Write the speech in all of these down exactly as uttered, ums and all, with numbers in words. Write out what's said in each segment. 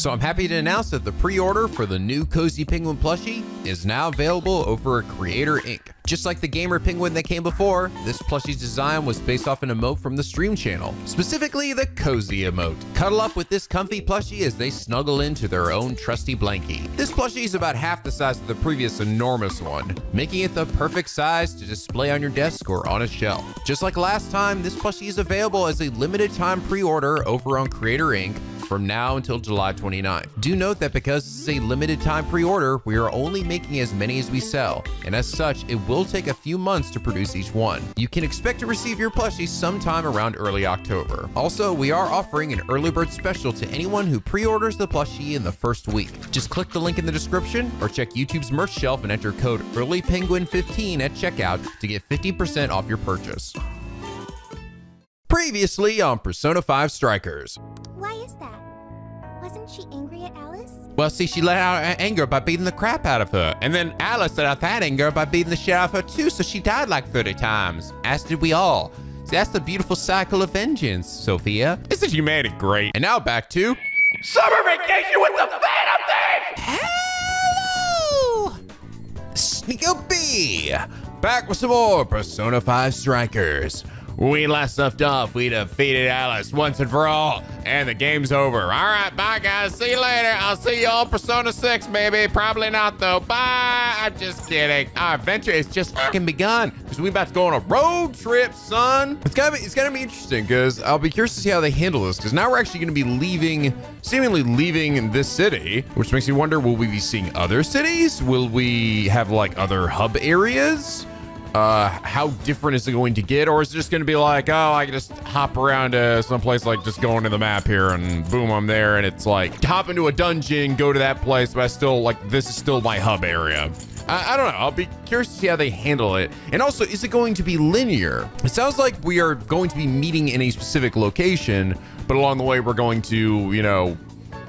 So I'm happy to announce that the pre-order for the new Cozy Penguin plushie is now available over at Creator Incorporated. Just like the gamer penguin that came before, this plushie's design was based off an emote from the stream channel, specifically the cozy emote. Cuddle up with this comfy plushie as they snuggle into their own trusty blankie. This plushie is about half the size of the previous enormous one, making it the perfect size to display on your desk or on a shelf. Just like last time, this plushie is available as a limited time pre-order over on Creator Incorporated from now until July twenty-ninth. Do note that because this is a limited time pre-order, we are only making as many as we sell, and as such, it will take a few months to produce each one. You can expect to receive your plushie sometime around early October. Also, we are offering an early bird special to anyone who pre-orders the plushie in the first week. Just click the link in the description or check YouTube's merch shelf and enter code early penguin fifteen at checkout to get fifty percent off your purchase. Previously on Persona five Strikers. Why is that? Wasn't she angry at Alice? Well, see, she let out her anger by beating the crap out of her. And then Alice let out that anger by beating the shit out of her too, so she died like thirty times. As did we all. See, that's the beautiful cycle of vengeance, Sophia. Isn't humanity great? And now back to... Summer Vacation with the Phantom Thieves! Hello! NicoB! Back with some more Persona five Strikers. We last left off, we defeated Alice once and for all, and the game's over. All right, bye guys, see you later. I'll see y'all Persona six, maybe. Probably not though, bye. I'm just kidding. Our adventure is just fucking begun, because we about to go on a road trip, son. It's gonna be, it's gonna be interesting, because I'll be curious to see how they handle this, because now we're actually gonna be leaving, seemingly leaving this city, which makes me wonder, will we be seeing other cities? Will we have like other hub areas? Uh, how different is it going to get? Or is it just going to be like, oh, I can just hop around to someplace, like just go into the map here and boom, I'm there. And it's like, hop into a dungeon, go to that place, but I still like, this is still my hub area. I, I don't know. I'll be curious to see how they handle it. And also, is it going to be linear? It sounds like we are going to be meeting in a specific location, but along the way, we're going to, you know,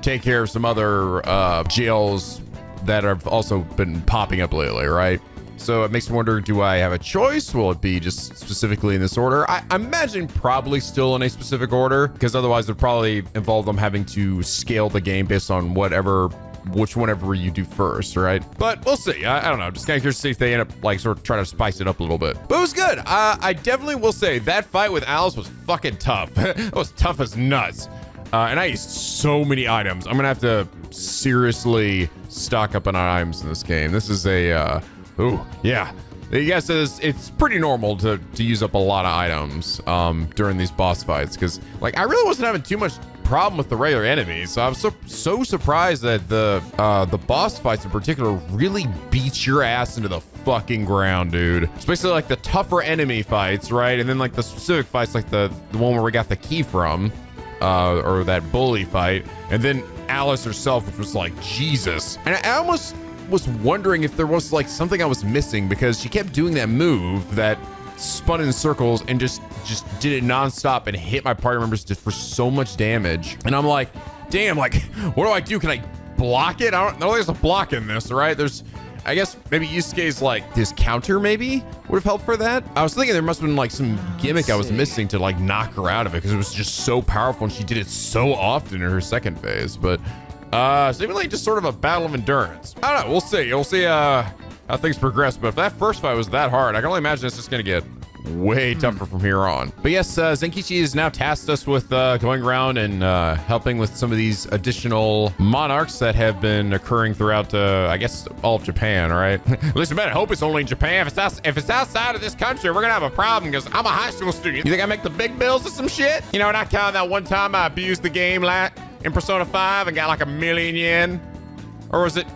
take care of some other uh, jails that have also been popping up lately, right? So it makes me wonder, do I have a choice? Will it be just specifically in this order? I, I imagine probably still in a specific order, because otherwise it'd probably involve them having to scale the game based on whatever, which whenever you do first, right? But we'll see. I, I don't know. I'm just kind of curious to see if they end up like sort of trying to spice it up a little bit. But it was good. Uh, I definitely will say that fight with Alice was fucking tough. It was tough as nuts. Uh, and I used so many items. I'm gonna have to seriously stock up on items in this game. This is a... Uh, Ooh, yeah. You guys said it's, it's pretty normal to, to use up a lot of items um, during these boss fights, because like I really wasn't having too much problem with the regular enemies. So I was so, so surprised that the uh, the boss fights in particular really beat your ass into the fucking ground, dude. Especially like the tougher enemy fights, right? And then like the specific fights, like the, the one where we got the key from, uh, or that bully fight. And then Alice herself, which was like, Jesus. And I almost... was wondering if there was like something I was missing, because she kept doing that move that spun in circles and just just did it nonstop and hit my party members for so much damage. And I'm like, damn, like what do I do? Can I block it? I don't know. There's a block in this, right? There's, I guess maybe Yusuke's like this counter maybe would have helped for that. I was thinking there must have been like some gimmick I was missing to like knock her out of it, because it was just so powerful and she did it so often in her second phase. But Uh, seemingly just sort of a battle of endurance. I don't know, we'll see. We'll see uh, how things progress. But if that first fight was that hard, I can only imagine it's just gonna get way tougher from here on. But yes, uh, Zenkichi has now tasked us with uh, going around and uh, helping with some of these additional monarchs that have been occurring throughout, uh, I guess, all of Japan, right? At least we better hope it's only in Japan. If it's, out, if it's outside of this country, we're gonna have a problem, because I'm a high school student. You think I make the big bills or some shit? You know, and I counted that one time I abused the game like in Persona five and got like a million yen. Or was it,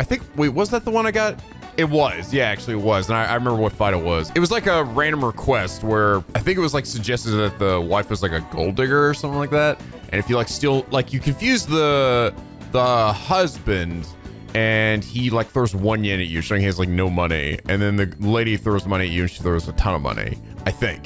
I think, wait, was that the one I got? It was, yeah, actually it was. And I, I remember what fight it was. It was like a random request where I think it was like suggested that the wife was like a gold digger or something like that. And if you like steal, like you confuse the the husband and he like throws one yen at you, showing he has like no money. And then the lady throws money at you and she throws a ton of money, I think.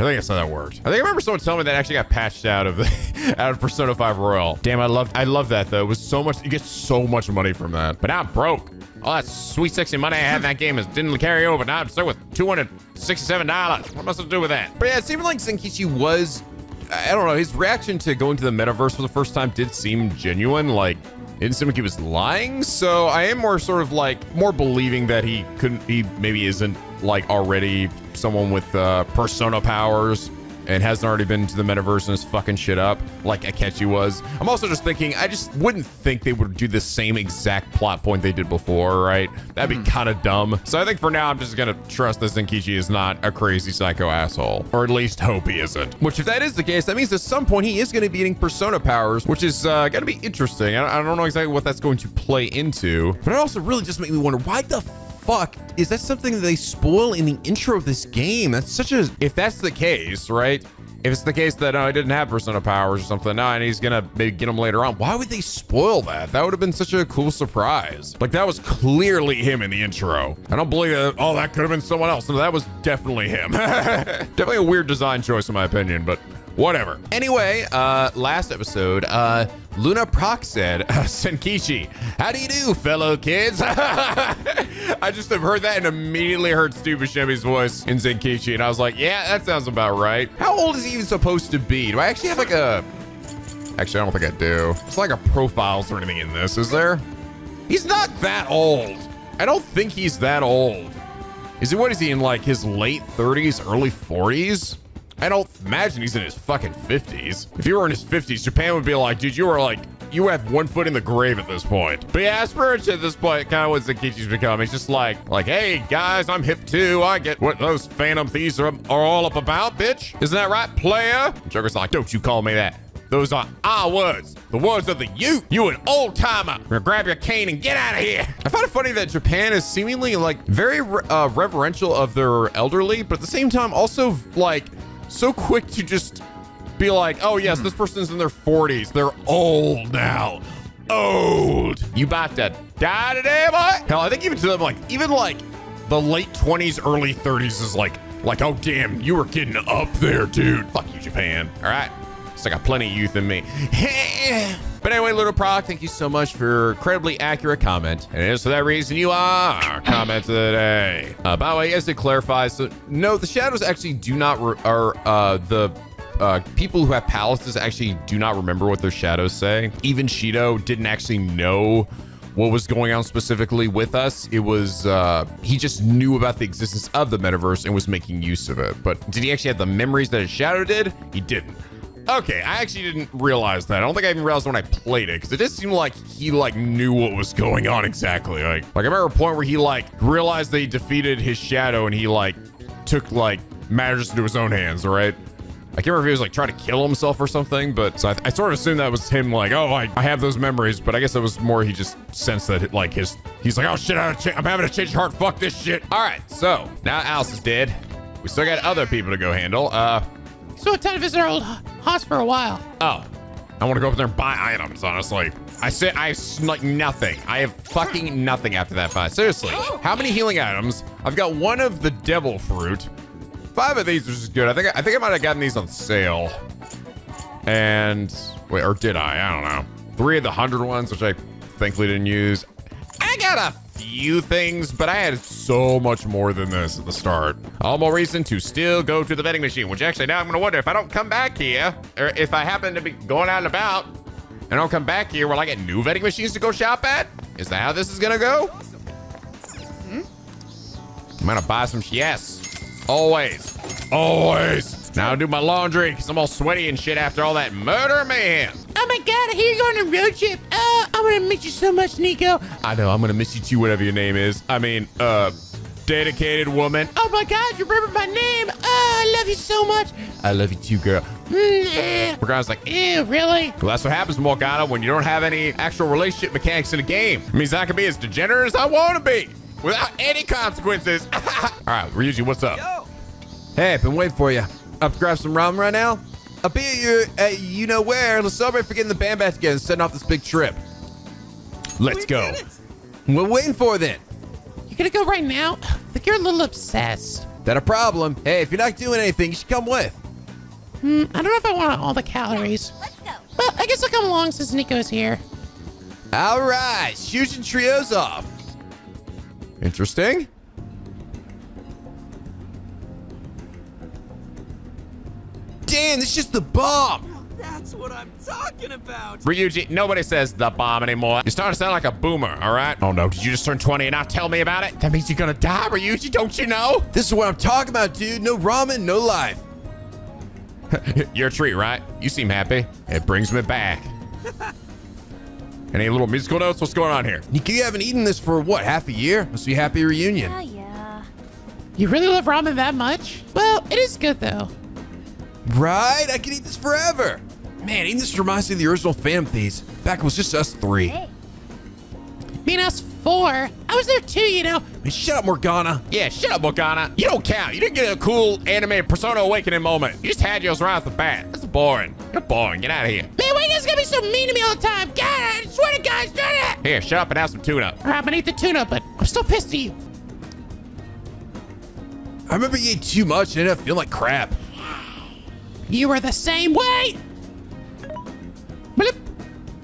I think that's how that worked. I think I remember someone telling me that actually got patched out of the, out of Persona five Royal. Damn, I love I love that though. It was so much. You get so much money from that. But now I'm broke. All that sweet sexy money I had in that game is didn't carry over. Now I'm stuck with two hundred sixty-seven dollars. What am I supposed to do with that? But yeah, it seemed like Zenkichi was I don't know, his reaction to going to the metaverse for the first time did seem genuine. Like, it didn't seem like he was lying. So I am more sort of like, more believing that he couldn't, he maybe isn't like already someone with uh, persona powers and hasn't already been to the metaverse and is fucking shit up like Akechi was. I'm also just thinking, I just wouldn't think they would do the same exact plot point they did before, right? That'd be mm. kind of dumb. So I think for now, I'm just gonna trust that Zenkichi is not a crazy psycho asshole, or at least hope he isn't. Which if that is the case, that means at some point he is gonna be getting persona powers, which is uh, gonna be interesting. I don't know exactly what that's going to play into, but it also really just made me wonder, why the fuck, is that something that they spoil in the intro of this game? That's such a, if that's the case, right? If it's the case that I uh, didn't have persona powers or something, no, and he's gonna maybe get them later on, why would they spoil that? That would have been such a cool surprise. Like, that was clearly him in the intro. I don't believe that, oh, that could have been someone else. No, that was definitely him. Definitely a weird design choice in my opinion, but whatever. Anyway, uh, last episode, uh, Luna Proc said, uh, Senkichi, how do you do, fellow kids? I just have heard that and immediately heard Stupid Shemi's voice in Zenkichi, and I was like, yeah, that sounds about right. How old is he even supposed to be? Do I actually have like a... Actually, I don't think I do. It's like a profiles or anything in this, is there? He's not that old. I don't think he's that old. Is he, what is he, in like his late thirties, early forties? I don't imagine he's in his fucking fifties. If he were in his fifties, Japan would be like, dude, you are like, you have one foot in the grave at this point. But yeah, aspiration at this point, kind of what Zenkichi's become. He's just like, like, hey guys, I'm hip too. I get what those Phantom Thieves are, are all up about, bitch. Isn't that right, player? Joker's like, don't you call me that. Those are our words. The words of the youth. You an old timer. Now grab your cane and get out of here. I find it funny that Japan is seemingly like very uh, reverential of their elderly, but at the same time also like, so quick to just be like, oh yes, this person's in their forties. They're old now. Old. You about to die today, boy? Hell, I think even to them, like, even like the late twenties, early thirties is like, like, oh damn, you were getting up there, dude. Fuck you, Japan. All right. It's like I got plenty of youth in me. But anyway, Little Proc, thank you so much for your incredibly accurate comment. And it is for that reason you are our comment of the day. Uh, by the way, as it clarifies, so no, the shadows actually do not, re are uh, the uh, people who have palaces actually do not remember what their shadows say. Even Shido didn't actually know what was going on specifically with us. It was, uh, he just knew about the existence of the metaverse and was making use of it. But did he actually have the memories that his shadow did? He didn't. Okay, I actually didn't realize that. I don't think I even realized when I played it, because it did seem like he like knew what was going on exactly. Like, like I remember a point where he like realized that he defeated his shadow and he like took like matters into his own hands, right? I can't remember if he was like trying to kill himself or something, but so I, I sort of assumed that was him like, oh, I, I have those memories, but I guess it was more he just sensed that it, like his, he's like, oh shit, I I'm having a change of heart, fuck this shit. All right, so now Alice is dead. We still got other people to go handle. Uh, So it's time to visit our old house for a while. Oh, I want to go up there and buy items, honestly. I said I have like nothing. I have fucking nothing after that fight. Seriously, how many healing items? I've got one of the devil fruit. Five of these, which is good. I think I think I might have gotten these on sale. And wait, or did I? I don't know. Three of the hundred ones, which I thankfully didn't use. I got a few things, but I had so much more than this at the start. All more reason to still go to the vending machine, which actually now I'm gonna wonder if I don't come back here, or if I happen to be going out and about and I don't come back here, will I get new vending machines to go shop at? Is that how this is gonna go? Hmm? I'm gonna buy some, yes. Always, always. Now I'll do my laundry, cause I'm all sweaty and shit after all that murder mayhem. Oh my God, I hear you're going on a road trip. Oh, I'm gonna miss you so much, Nico. I know, I'm gonna miss you too, whatever your name is. I mean, uh, dedicated woman. Oh my God, you remember my name. Oh, I love you so much. I love you too, girl. Mm-hmm. Morgana's like, ew, really? Well, that's what happens, Morgana, when you don't have any actual relationship mechanics in the game. It means I can be as degenerate as I wanna be without any consequences. All right, Ryuji, what's up? Yo. Hey, I've been waiting for you. Up to grab some ramen right now? I'll be at you, uh, you know where. Let's celebrate for getting the band back together and setting off this big trip. Let's we go. What are we waiting for then? You're gonna go right now? I think you're a little obsessed. That a problem? Hey, if you're not doing anything, you should come with. Hmm, I don't know if I want all the calories. Let's go. Well, I guess I'll come along since Nico's here. All right, shoes and trios off. Interesting. understand. This is just the bomb. That's what I'm talking about. Ryuji, nobody says the bomb anymore. You're starting to sound like a boomer, all right? Oh no, did you just turn twenty and not tell me about it? That means you're gonna die, Ryuji, don't you know? This is what I'm talking about, dude. No ramen, no life. Your treat, right? You seem happy. It brings me back. Any little musical notes? What's going on here? Nikko, you haven't eaten this for what, half a year? Must be happy reunion. Yeah, yeah. You really love ramen that much? Well, it is good though. Right? I could eat this forever. Man, eating this reminds me of the original Phantom Thieves. Back it was just us three. Hey. Me and us four. I was there too, you know. Man, shut up, Morgana. Yeah, shut up, Morgana. You don't count. You didn't get a cool anime Persona Awakening moment. You just had yours right off the bat. That's boring. You're boring. Get out of here. Man, why you guys gonna be so mean to me all the time? God, I swear to God, shut up. Here, shut up and have some tuna. All right, I'm gonna eat the tuna, but I'm still pissed at you. I remember you ate too much and ended up feeling like crap. You were the same way. Bloop.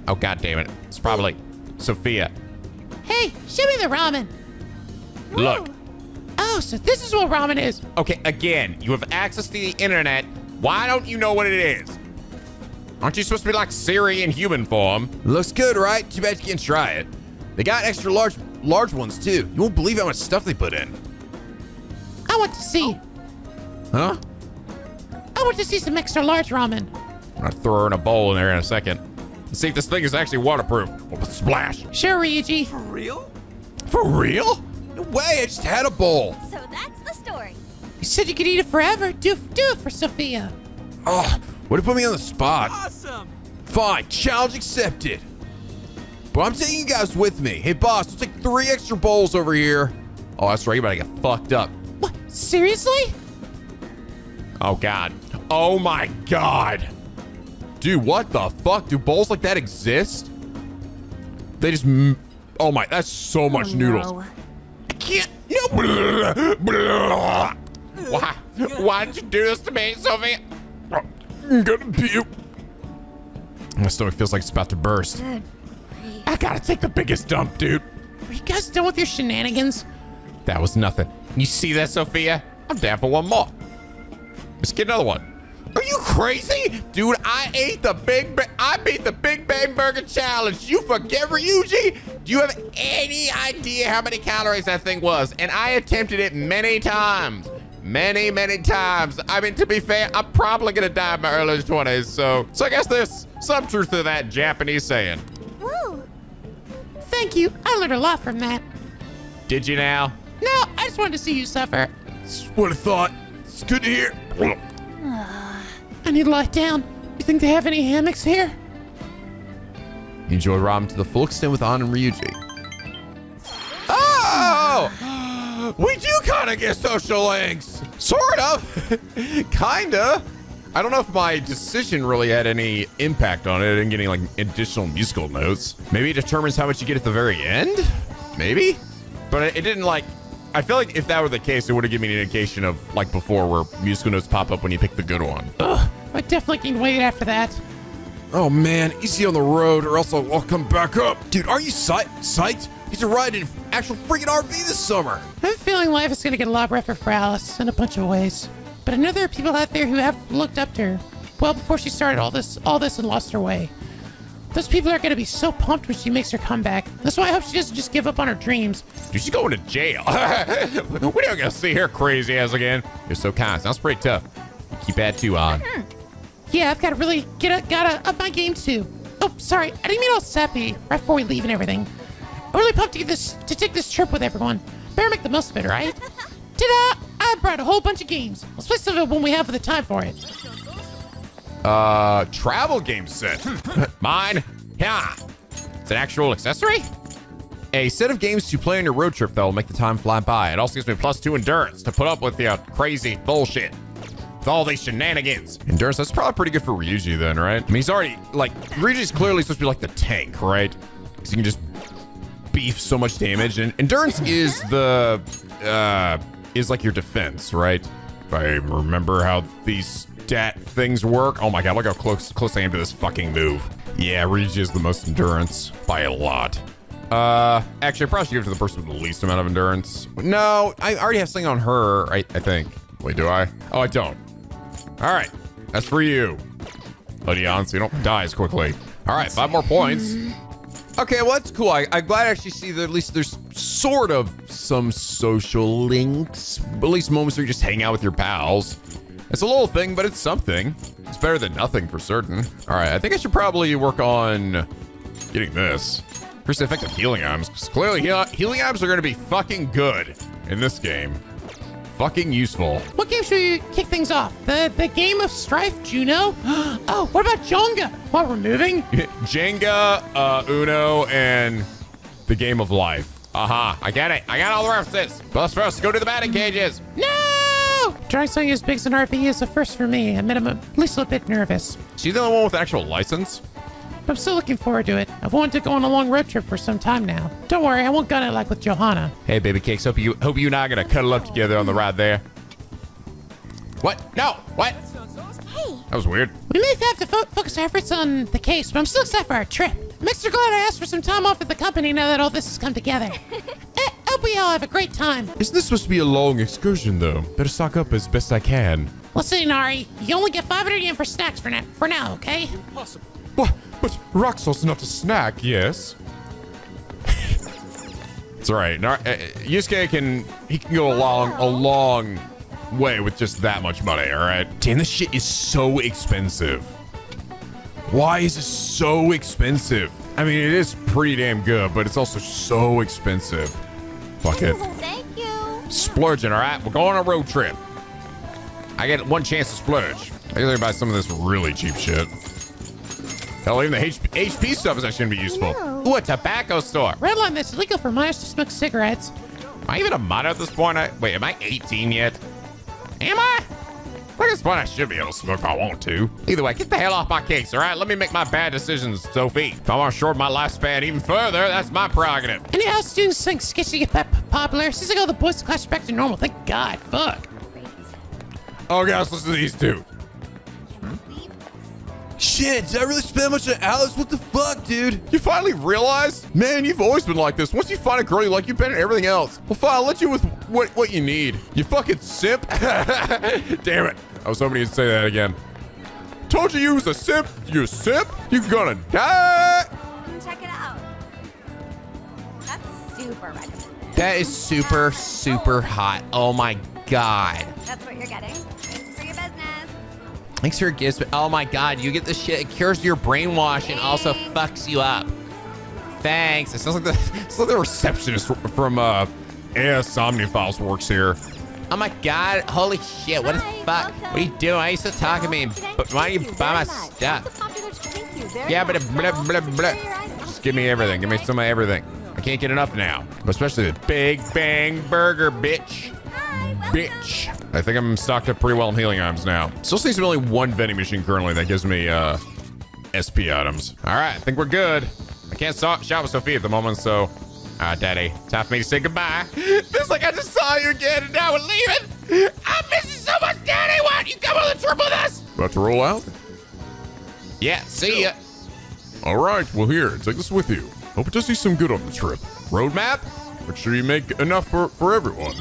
Oh, God damn it. It's probably Sophia. Hey, show me the ramen. Look. Oh, so this is what ramen is. Okay, again, you have access to the internet. Why don't you know what it is? Aren't you supposed to be like Siri in human form? Looks good, right? Too bad you can't try it. They got extra large large ones, too. You won't believe how much stuff they put in. I want to see. Huh? I want to see some extra large ramen. I'm gonna throw her in a bowl in there in a second. Let's see if this thing is actually waterproof. Splash. Sure, Ryuji. For real? For real? No way, I just had a bowl. So that's the story. You said you could eat it forever. Do, do it for Sophia. Oh, what if you put me on the spot? Awesome. Fine, challenge accepted. But I'm taking you guys with me. Hey, boss, let's take three extra bowls over here. Oh, that's right, you better get fucked up. What, seriously? Oh, God. Oh my God. Dude, what the fuck? Do bowls like that exist? They just, m oh my, that's so much oh, noodles. No. I can't, no. Why, why did you do this to me, Sophie? I'm gonna puke. My stomach feels like it's about to burst. I gotta take the biggest dump, dude. Are you guys done with your shenanigans? That was nothing. You see that, Sophia? I'm down for one more. Let's get another one. Are you crazy? Dude, I ate the Big Bang. I beat the Big Bang Burger Challenge. You forget, Ryuji? Do you have any idea how many calories that thing was? And I attempted it many times. Many, many times. I mean, to be fair, I'm probably going to die in my early twenties. So, so I guess there's some truth to that Japanese saying. Woo. Thank you. I learned a lot from that. Did you now? No, I just wanted to see you suffer. What a thought. It's good to hear. I need to lie down. You think they have any hammocks here? Enjoy ramen to the full extent with An and Ryuji. Oh! We do kind of get social links. Sort of. Kinda. I don't know if my decision really had any impact on it. I didn't get any like additional musical notes. Maybe it determines how much you get at the very end? Maybe? But it didn't like... I feel like if that were the case, it would have given me an indication of like before where musical notes pop up when you pick the good one. Ugh, I definitely can wait after that. Oh man, easy on the road or else I'll, I'll come back up. Dude, are you psyched? Psyched? He's a ride in an actual freaking R V this summer. I have a feeling life is gonna get a lot rougher for Alice in a bunch of ways. But I know there are people out there who have looked up to her well before she started all this, all this and lost her way. Those people are gonna be so pumped when she makes her comeback. That's why I hope she doesn't just give up on her dreams. Dude, she's going to jail. We're not gonna see her crazy ass again. You're so kind. Sounds pretty tough. You keep that too on. Yeah, I've gotta really get up, gotta up my game too. Oh, sorry, I didn't mean all sappy right before we leave and everything. I'm really pumped to get this to take this trip with everyone. Better make the most of it, right? Ta-da! I brought a whole bunch of games. Let's play some of it when we have the time for it. Uh, travel game set. Mine? Yeah. It's an actual accessory? A set of games to play on your road trip that will make the time fly by. It also gives me plus two endurance to put up with the uh, crazy bullshit. With all these shenanigans. Endurance, that's probably pretty good for Ryuji then, right? I mean, he's already, like, Ryuji's clearly supposed to be like the tank, right? Because he can just beef so much damage. And endurance is the, uh, is like your defense, right? If I remember how these... dat things work. Oh my God, look how close close I am to this fucking move. Yeah, Ryuji is the most endurance by a lot. Uh, actually, I probably should give it to the person with the least amount of endurance. No, I already have something on her, I, I think. Wait, do I? Oh, I don't. All right, That's for you. Hoodie on so you don't die as quickly. All right, five more points. Okay, well, that's cool. I, I'm glad I actually see that at least there's sort of some social links. But at least moments where you just hang out with your pals. It's a little thing, but it's something. It's better than nothing for certain. All right, I think I should probably work on getting this. First, effective healing items. Because clearly, heal healing items are going to be fucking good in this game. Fucking useful. What game should you kick things off? The the game of strife, Juno? Oh, what about Jenga? While we're moving? Jenga, uh, Uno, and the game of life. Aha, uh-huh. I got it. I got all the references. Plus first, go to the batting cages. No! Trying something as big as an R P G is a first for me. Admit I'm at least a little bit nervous. She's the only one with an actual license? I'm still looking forward to it. I've wanted to go on a long road trip for some time now. Don't worry, I won't gun it like with Johanna. Hey, baby cakes, hope you hope you and I are gonna cuddle up together on the ride there. What? No, what? Hey. That was weird. We may have to fo focus our efforts on the case, but I'm still excited for our trip. I'm extra glad I asked for some time off at the company now that all this has come together. I hope we all have a great time. Isn't this supposed to be a long excursion, though? Better stock up as best I can. Listen, Nari, you only get five hundred yen for snacks for, for now, okay? Impossible. What? But rock salt's not a snack, yes? It's all right. Uh, Yusuke can he can go a long, a long way with just that much money, all right? Damn, this shit is so expensive. Why is it so expensive? I mean, it is pretty damn good, but it's also so expensive. Fuck it. Thank you. Splurging, all right? We're going on a road trip. I get one chance to splurge. I gotta buy some of this really cheap shit. Hell, even the H P stuff is actually going to be useful. No. Ooh, a tobacco store. Redline, that's illegal for minors to smoke cigarettes. Am I even a minor at this point? I, wait, am I eighteen yet? Am I? At this point, I should be able to smoke if I want to. Either way, get the hell off my case, all right? Let me make my bad decisions, Sophie. If I want to shorten my lifespan even further, that's my prerogative. Anyhow, students think sketchy get that popular. Since I go, the boys clash back to normal. Thank God. Fuck. Oh, guys, listen to these two. Shit, did I really spend much on Alice? What the fuck, dude? You finally realized? Man, you've always been like this. Once you find a girl you like, you bet on everything else. Well, fine, I'll let you with what, what you need. You fucking simp. Damn it. I was hoping you'd say that again. Told you you was a simp. You simp. You're gonna die. Check it out. That's super recommended. That is super, super hot. Oh my God. That's what you're getting. Thanks for your gifts, but oh my God, you get this shit. It cures your brainwash and also fucks you up. Thanks. It sounds like the, it sounds like the receptionist from uh, A S Somnophiles works here. Oh my God, holy shit, what Hi, the fuck? Welcome. What are you doing? Why are you still talking well, to me? But why do you buy my stuff? Yeah, but blah, blah, blah, blah. Just give me everything. Give me some of everything. I can't get enough now, especially the Big Bang Burger, bitch. Bitch. I think I'm stocked up pretty well in healing items now. Still seems to be only one vending machine currently that gives me uh, S P items. All right, I think we're good. I can't so shop with Sophia at the moment, so. All right, Daddy, time for me to say goodbye. It's like I just saw you again and now we're leaving. I'm missing so much, Daddy. Why don't you come on the trip with us? About to roll out? Yeah, see ya. All right, well here, take this with you. Hope it does you some good on the trip. Roadmap? Make sure you make enough for, for everyone.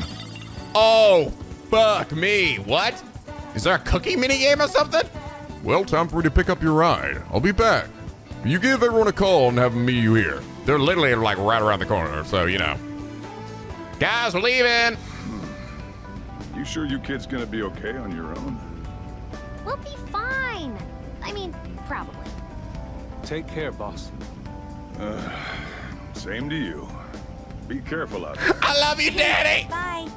Oh, fuck me. What? Is there a cookie minigame or something? Well, time for me to pick up your ride. I'll be back. You give everyone a call and have them meet you here. They're literally like right around the corner, so you know. Guys, we're leaving. You sure you kids gonna be okay on your own? We'll be fine. I mean, probably. Take care, boss. Uh, same to you. Be careful out there. I love you, Daddy. Bye.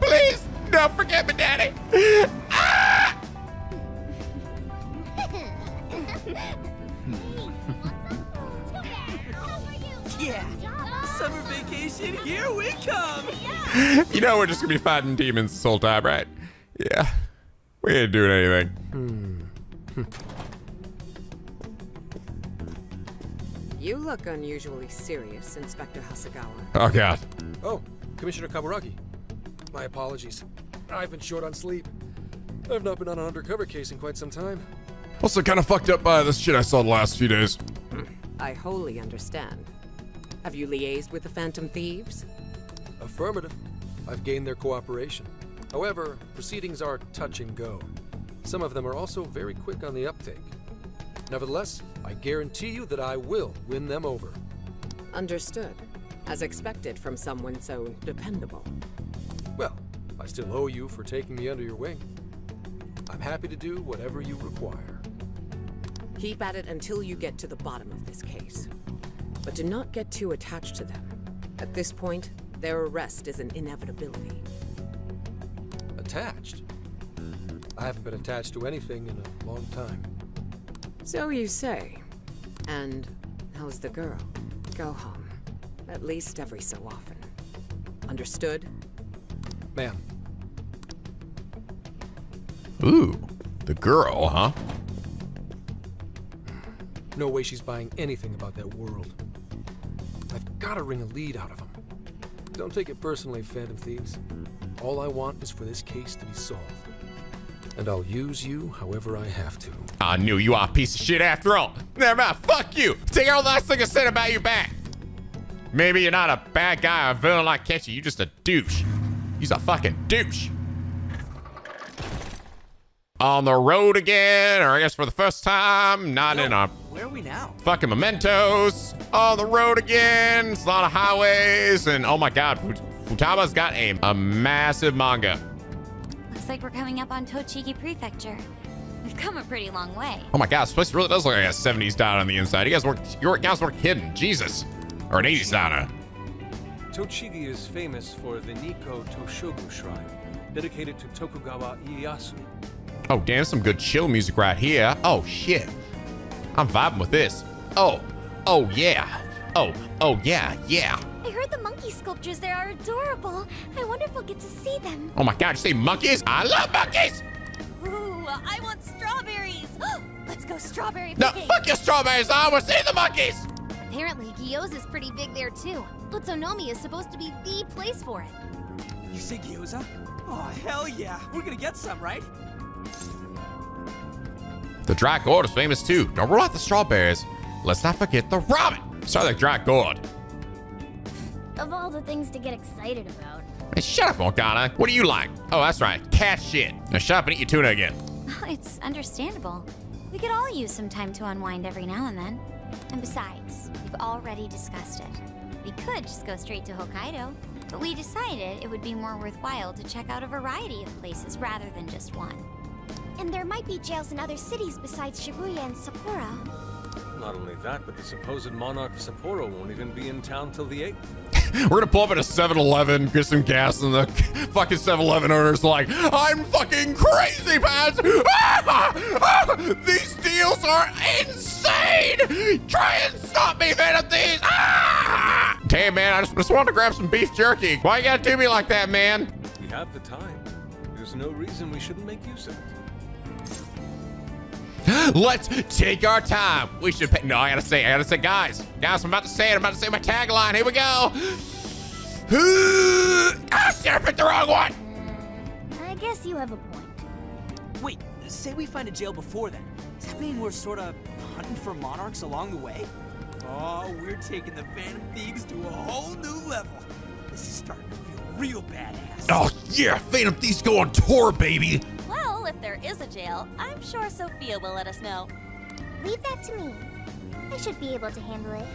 Please don't forget me, Daddy. Ah! Yeah, summer vacation, here we come. You know we're just gonna be fighting demons this whole time, right? Yeah, we ain't doing anything. You look unusually serious, Inspector Hasegawa. Oh God. Oh, Commissioner Kaburagi. My apologies. I've been short on sleep. I've not been on an undercover case in quite some time. Also kind of fucked up by this shit I saw the last few days. I wholly understand. Have you liaised with the Phantom Thieves? Affirmative. I've gained their cooperation. However, proceedings are touch and go. Some of them are also very quick on the uptake. Nevertheless, I guarantee you that I will win them over. Understood. As expected from someone so dependable. Well, I still owe you for taking me under your wing. I'm happy to do whatever you require. Keep at it until you get to the bottom of this case. But do not get too attached to them. At this point, their arrest is an inevitability. Attached? I haven't been attached to anything in a long time. So you say. And how's the girl? Go home. At least every so often. Understood? Ma'am. Ooh, the girl, huh? No way she's buying anything about that world. I've got to wring a lead out of him. Don't take it personally, Phantom Thieves. All I want is for this case to be solved. And I'll use you however I have to. I knew you are a piece of shit after all. Never mind, fuck you. Take all the last thing I said about you back. Maybe you're not a bad guy or a villain like Akechi. You're just a douche. He's a fucking douche. On the road again, or I guess for the first time. Not Yo, in a where are we now? Fucking Mementos. On the road again. It's a lot of highways. And oh my God, Futaba's got a, a massive manga. Looks like we're coming up on Tochigi Prefecture. We've come a pretty long way. Oh my gosh, this place really does look like a seventies diner on the inside. You guys work, your guys work hidden, Jesus. Or an eighties diner. Tochigi is famous for the Nikko Toshogu Shrine, dedicated to Tokugawa Ieyasu. Oh damn, some good chill music right here. Oh shit, I'm vibing with this. Oh, oh yeah, oh, oh yeah, yeah. I heard the monkey sculptures there are adorable. I wonder if we'll get to see them. Oh my God, you see monkeys? I love monkeys. Ooh, I want strawberries. Let's go strawberry picking. No, fuck your strawberries. I want to see the monkeys. Apparently, gyoza's pretty big there too. Utsunomi is supposed to be the place for it. You say gyoza? Oh, hell yeah. We're gonna get some, right? The dry gourd is famous too. Don't rule out the strawberries. Let's not forget the ramen. Sorry, the dry gourd. Of all the things to get excited about. Hey, shut up, Morgana. What do you like? Oh, that's right. Cat shit. Now shut up and eat your tuna again. It's understandable. We could all use some time to unwind every now and then. And besides, we've already discussed it. We could just go straight to Hokkaido, but we decided it would be more worthwhile to check out a variety of places rather than just one. And there might be jails in other cities besides Shibuya and Sapporo. Not only that, but the supposed monarch of Sapporo won't even be in town till the eighth. We're gonna pull up at a seven eleven, get some gas, and the fucking seven eleven owners like, I'm fucking crazy, Pats! Ah! Ah! These deals are insane! Try and stop me, man, of these! Ah! Damn, man, I just, just wanted to grab some beef jerky. Why you gotta do me like that, man? We have the time. There's no reason we shouldn't make use of it. Let's take our time. We should pay. No, I gotta say, I gotta say, guys, guys, I'm about to say it. I'm about to say my tagline. Here we go. I should have picked the wrong one. Uh, I guess you have a point. Wait, say we find a jail before then. Does that mean we're sort of hunting for monarchs along the way? Oh, we're taking the Phantom Thieves to a whole new level. This is starting to feel real badass. Oh, yeah, Phantom Thieves go on tour, baby. Well, if there is a jail, I'm sure Sophia will let us know. Leave that to me. I should be able to handle it,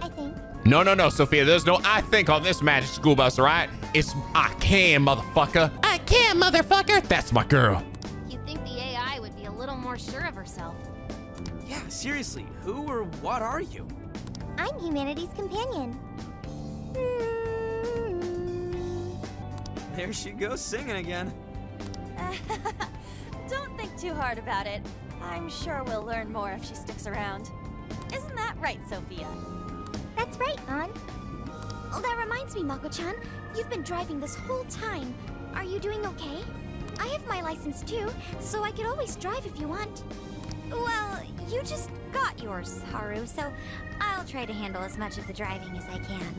I think. No, no, no, Sophia. There's no I think on this magic school bus, all right? It's I can, motherfucker. I can, motherfucker. That's my girl. You'd think the A I would be a little more sure of herself. Yeah, seriously. Who or what are you? I'm humanity's companion. Mm-hmm. There she goes singing again. Don't think too hard about it. I'm sure we'll learn more if she sticks around. Isn't that right, Sophia? That's right, An. Oh, that reminds me, Mako-chan. You've been driving this whole time. Are you doing okay? I have my license too, so I could always drive if you want. Well, you just got yours, Haru, so I'll try to handle as much of the driving as I can.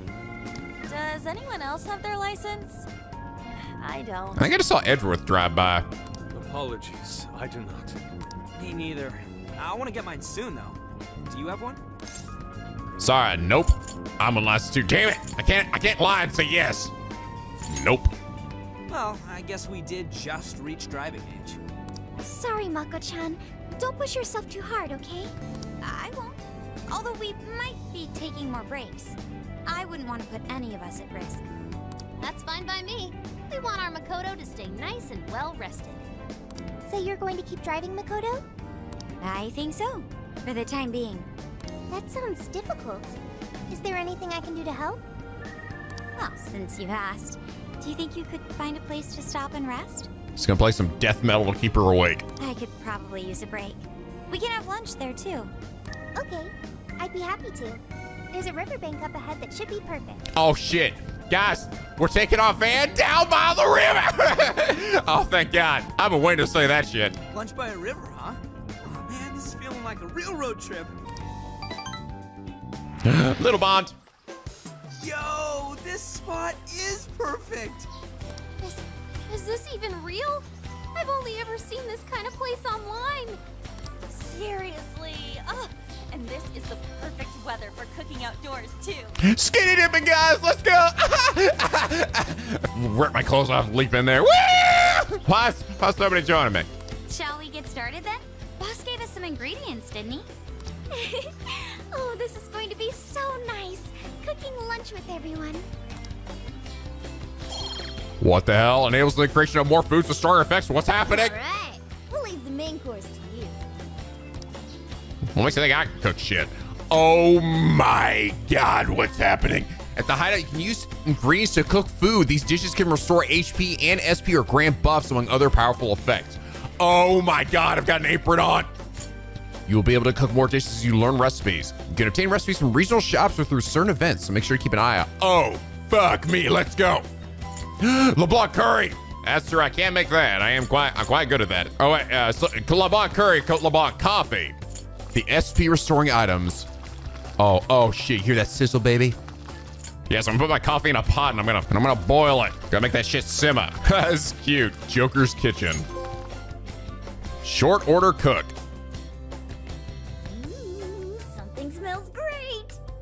Does anyone else have their license? I don't. I think I just saw Edgeworth drive by. Apologies, I do not. Me neither. I want to get mine soon, though. Do you have one? Sorry, nope. I'm unlicensed too. Damn it! I can't. I can't lie and say yes. Nope. Well, I guess we did just reach driving age. Sorry, Mako-chan. Don't push yourself too hard, okay? I won't. Although we might be taking more breaks. I wouldn't want to put any of us at risk. That's fine by me. We want our Makoto to stay nice and well-rested. So you're going to keep driving, Makoto? I think so. For the time being. That sounds difficult. Is there anything I can do to help? Well, since you've asked, do you think you could find a place to stop and rest? Just gonna play some death metal to keep her awake. I could probably use a break. We can have lunch there, too. Okay. I'd be happy to. There's a riverbank up ahead that should be perfect. Oh, shit. Guys, we're taking our van down by the river. Oh, thank God. I've been waiting to say that shit. Lunch by a river, huh? Oh, man, this is feeling like a real road trip. Little Bond. Yo, this spot is perfect. Is, is this even real? I've only ever seen this kind of place online. Seriously. Oh, and this is the perfect weather for cooking outdoors, too. Skinny dipping, guys. Let's go. Rip my clothes off and leap in there. Woo! Plus, plus nobody joining me. Shall we get started, then? Boss gave us some ingredients, didn't he? Oh, this is going to be so nice. Cooking lunch with everyone. What the hell? Enables the creation of more foods with stronger effects. What's happening? All right. We'll leave the main course to you. What makes you think I can cook shit? Oh my God, what's happening? At the hideout, you can use ingredients to cook food. These dishes can restore H P and S P or grant buffs, among other powerful effects. Oh my God, I've got an apron on. You will be able to cook more dishes as you learn recipes. You can obtain recipes from regional shops or through certain events, so make sure you keep an eye out. Oh, fuck me, let's go. LeBlanc curry. That's true, I can't make that. I am quite, I'm quite good at that. Oh wait, uh, so, LeBlanc curry, LeBlanc coffee. The S P restoring items. Oh, oh shit, you hear that sizzle, baby? Yes, I'm gonna put my coffee in a pot and I'm gonna, and I'm gonna boil it. Gotta make that shit simmer. That's cute, Joker's Kitchen. Short order cook.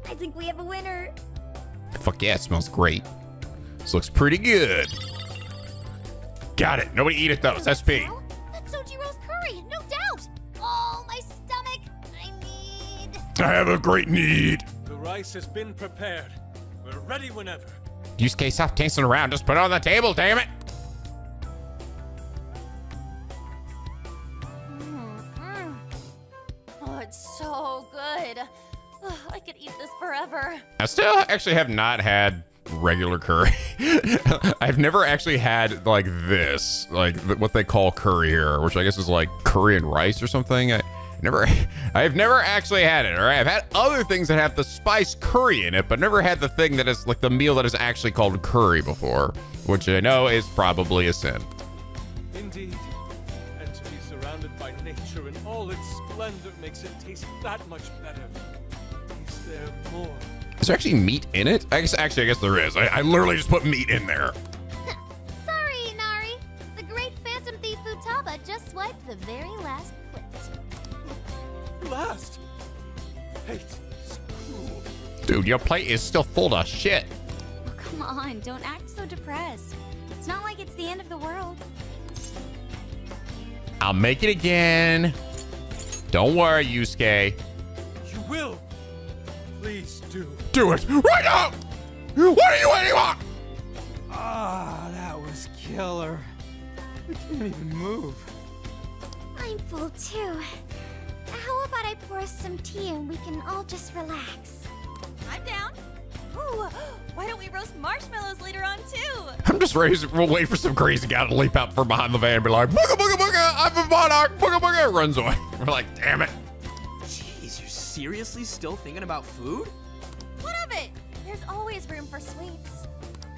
I think we have a winner. Fuck yeah, it smells great. This looks pretty good. Got it. Nobody eat it though. It's S P. So? That's Sojiro's curry, no doubt. Oh, my stomach. I need. I have a great need. The rice has been prepared. We're ready whenever. Yusuke, stop dancing around. Just put it on the table, damn it. Mm-hmm. Oh, it's so good. I could eat this forever. I still actually have not had regular curry. I've never actually had like this, like th what they call curry here, which I guess is like curry and rice or something. I never, I've never actually had it. All right, I've had other things that have the spice curry in it, but never had the thing that is like the meal that is actually called curry before, which I know is probably a sin. Indeed, and to be surrounded by nature in all its splendor makes it taste that much better. More. Is there actually meat in it? I guess actually, I guess there is. I, I literally just put meat in there. Sorry, Inari. The great Phantom Thief Futaba just swiped the very last plate. Last? Hate is cruel. Dude, your plate is still full of shit. Oh, come on, don't act so depressed. It's not like it's the end of the world. I'll make it again. Don't worry, Yusuke. You will. Please do. Do it right now! What are you waiting on? Ah, that was killer. I can't even move. I'm full too. How about I pour us some tea and we can all just relax? I'm down. Ooh, why don't we roast marshmallows later on too? I'm just ready to we'll wait for some crazy guy to leap out from behind the van and be like, booga booga booga, I'm a monarch, booga booga, runs away. We're like, damn it. Seriously still thinking about food? What of it? There's always room for sweets.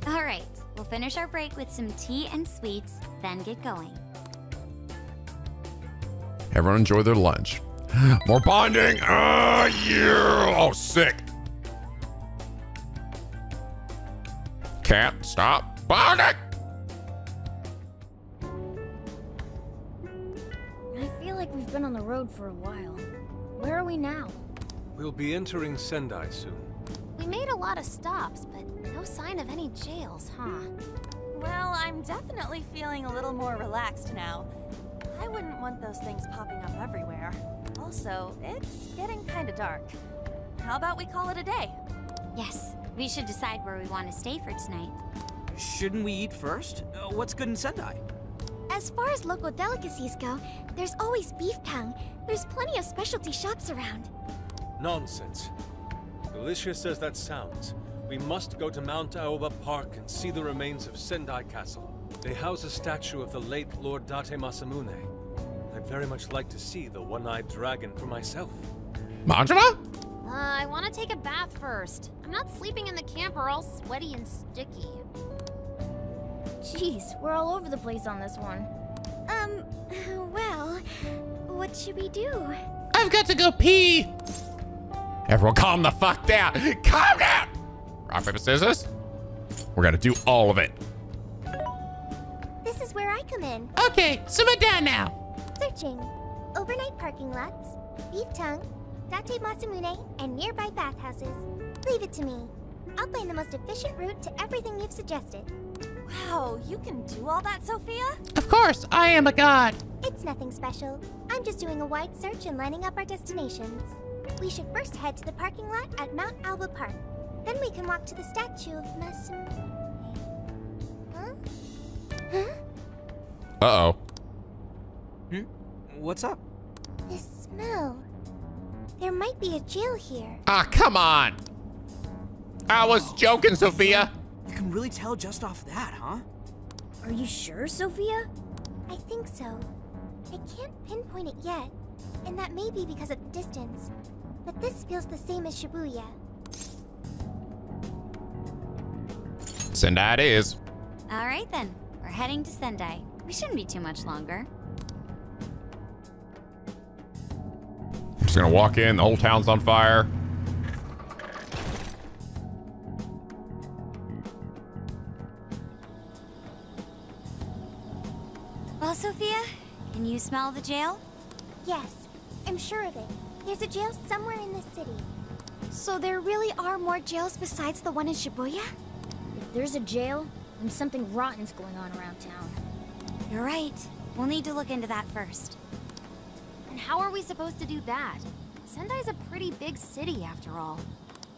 All right, we'll finish our break with some tea and sweets, then get going. Everyone enjoy their lunch. More bonding! Oh, yeah! Oh, sick. Can't stop bonding! I feel like we've been on the road for a while. Where are we now? We'll be entering Sendai soon. We made a lot of stops, but no sign of any jails, huh? Well, I'm definitely feeling a little more relaxed now. I wouldn't want those things popping up everywhere. Also, it's getting kind of dark. How about we call it a day? Yes, we should decide where we want to stay for tonight. Shouldn't we eat first? Uh, what's good in Sendai? As far as local delicacies go, there's always beef tongue. There's plenty of specialty shops around. Nonsense. Delicious as that sounds, we must go to Mount Aoba Park and see the remains of Sendai Castle. They house a statue of the late Lord Date Masamune. I'd very much like to see the one-eyed dragon for myself. Manjana? Uh, I want to take a bath first. I'm not sleeping in the camper all sweaty and sticky. Jeez, we're all over the place on this one. Um, well, what should we do? I've got to go pee! Everyone calm the fuck down! Calm down! Rock, paper, scissors? We're gonna do all of it. This is where I come in. Okay, simmer down now. Searching. Overnight parking lots, beef tongue, Date Masamune, and nearby bathhouses. Leave it to me. I'll find the most efficient route to everything you've suggested. Wow, you can do all that, Sophia? Of course, I am a god. It's nothing special. I'm just doing a wide search and lining up our destinations. We should first head to the parking lot at Mount Aoba Park. Then we can walk to the statue of Masamune. Huh? Huh? Uh-oh. Hmm? What's up? The smell. There might be a jail here. Ah, come on. I was joking, Sophia. You can really tell just off that, huh? Are you sure, Sophia? I think so. I can't pinpoint it yet, and that may be because of the distance. But this feels the same as Shibuya. Sendai it is. All right then, we're heading to Sendai. We shouldn't be too much longer. Just gonna walk in, the whole town's on fire. Well, Sophia, can you smell the jail? Yes, I'm sure of it. There's a jail somewhere in this city. So there really are more jails besides the one in Shibuya? If there's a jail, then something rotten's going on around town. You're right. We'll need to look into that first. And how are we supposed to do that? Sendai's a pretty big city, after all.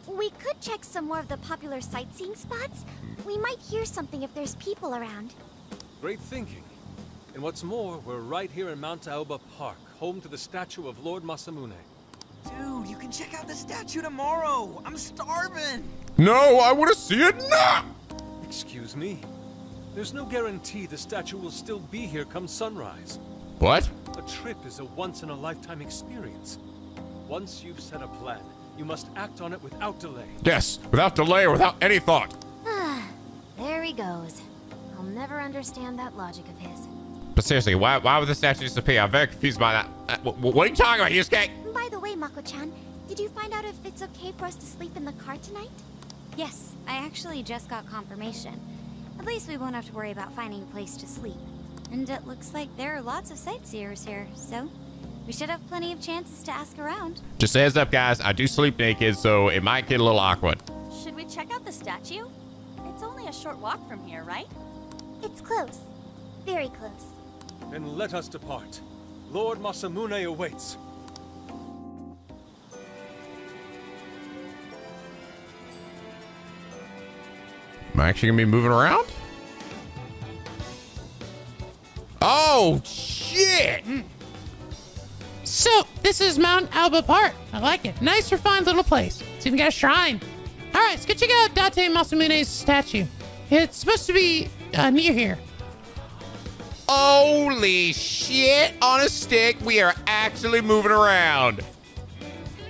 We could check some more of the popular sightseeing spots. We might hear something if there's people around. Great thinking. And what's more, we're right here in Mount Aoba Park, home to the statue of Lord Masamune. Dude, you can check out the statue tomorrow. I'm starving. No, I want to see it now. Excuse me. There's no guarantee the statue will still be here come sunrise. What? A trip is a once-in-a-lifetime experience. Once you've set a plan, you must act on it without delay. Yes, without delay or without any thought. There he goes. I'll never understand that logic of his. But seriously, why, why would the statue disappear? I'm very confused by that. Uh, what, what are you talking about, Yusuke? By the way, Mako-chan, did you find out if it's okay for us to sleep in the car tonight? Yes, I actually just got confirmation. At least we won't have to worry about finding a place to sleep. And it looks like there are lots of sightseers here, so we should have plenty of chances to ask around. Just a heads up, guys, I do sleep naked, so it might get a little awkward. Should we check out the statue? It's only a short walk from here, right? It's close. Very close. Then let us depart. Lord Masamune awaits. Am I actually gonna be moving around? Oh shit! So this is Mount Aoba Park. I like it. Nice, refined little place. It's even got a shrine. All right, let's go check out Date Masamune's statue. It's supposed to be uh, near here. Holy shit, on a stick, we are actually moving around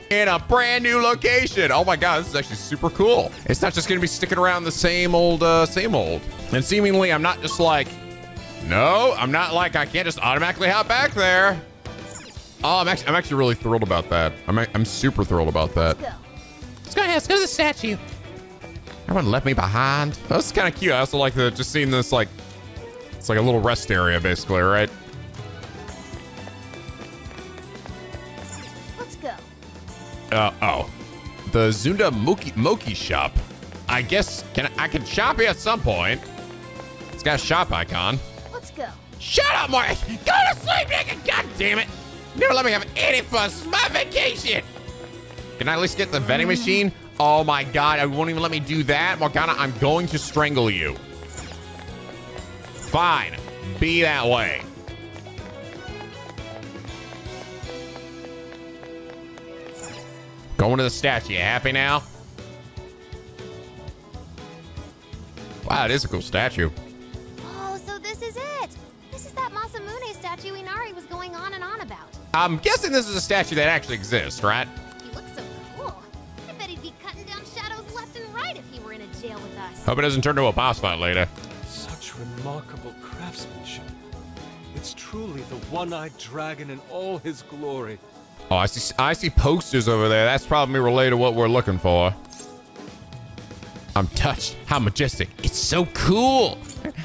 in a brand new location. Oh my god, this is actually super cool. It's not just gonna be sticking around the same old uh same old. And seemingly I'm not just like, no, I'm not like I can't just automatically hop back there. Oh, I'm actually I'm actually really thrilled about that. I'm I'm super thrilled about that. Let's go, let's go ahead, let's go to the statue. Everyone left me behind. That was kind of cute. I also like the just seeing this like it's like a little rest area, basically, right? Let's go. Uh oh, the Zunda Moki Moki shop. I guess can I, I can shop here at some point. It's got a shop icon. Let's go. Shut up, Marty. Go to sleep, nigga. God damn it. Never let me have any fuss. It's my vacation. Can I at least get the vending machine? Oh my God, it won't even let me do that. Morgana, I'm going to strangle you. Fine, be that way. Going to the statue, you happy now? Wow, it is a cool statue. Oh, so this is it. This is that Masamune statue Inari was going on and on about. I'm guessing this is a statue that actually exists, right? He looks so cool. I bet he'd be cutting down shadows left and right if he were in a jail with us. Hope it doesn't turn into a boss fight later. Such remarkable craftsmanship. It's truly the one-eyed dragon in all his glory. Oh, I see, I see posters over there. That's probably related to what we're looking for. I'm touched. How majestic. It's so cool.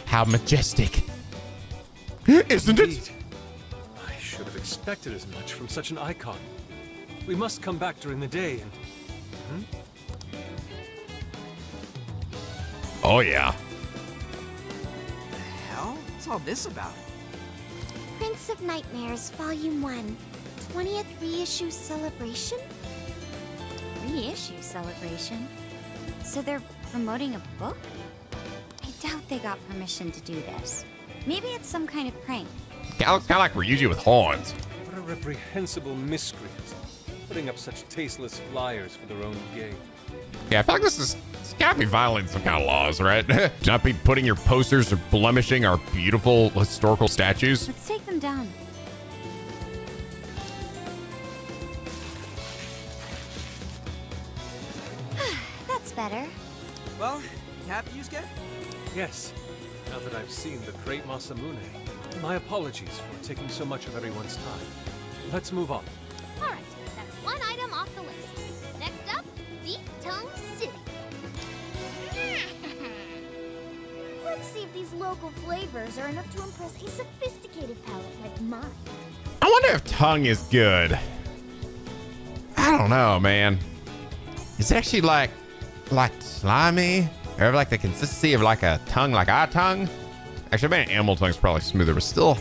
How majestic. Isn't Indeed. It? I should have expected as much from such an icon. We must come back during the day and... Hmm? Oh, yeah. What the hell? What's all this about? Prince of Nightmares, Volume one. twentieth reissue celebration? Reissue celebration? So they're promoting a book? I doubt they got permission to do this. Maybe it's some kind of prank. Kind of like Ryuji with horns. What a reprehensible miscreant. Putting up such tasteless flyers for their own gain. Yeah, I feel like this is... It's gotta be violating some kind of laws, right? Not be putting your posters or blemishing our beautiful historical statues. Let's take them down. Better. Well, have you Yusuke? Yes. Now that I've seen the great Masamune, my apologies for taking so much of everyone's time. Let's move on. All right, that's one item off the list. Next up, Deep Tongue City. Let's see if these local flavors are enough to impress a sophisticated palate like mine. I wonder if tongue is good. I don't know, man. It's actually like. Like slimy or like the consistency of like a tongue, like our tongue. Actually, I mean, animal tongue is probably smoother, but still,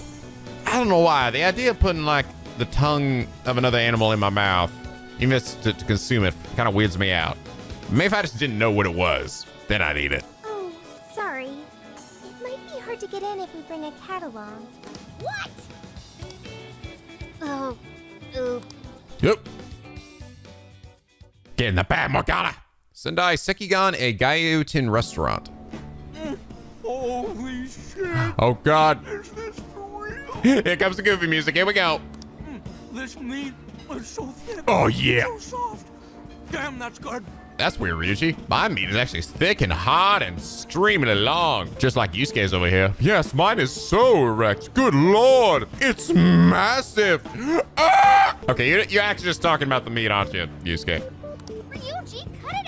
I don't know why the idea of putting like the tongue of another animal in my mouth, even just to, to consume it, kind of weirds me out. Maybe if I just didn't know what it was, then I'd eat it. Oh, sorry. It might be hard to get in if we bring a cat along. What? Oh, oop. Yep. Get in the bag, Morgana. Sendai Sekigan, a Gyutin restaurant. Holy shit. Oh, God. Is this for real? Here comes the goofy music. Here we go. This meat is so thick. Oh, yeah. So soft. Damn, that's good. That's weird, Ryuji. My meat is actually thick and hot and streaming long. Just like Yusuke's over here. Yes, mine is so erect. Good Lord. It's massive. Ah! Okay, you're, you're actually just talking about the meat, aren't you, Yusuke? Ryuji, cut it out.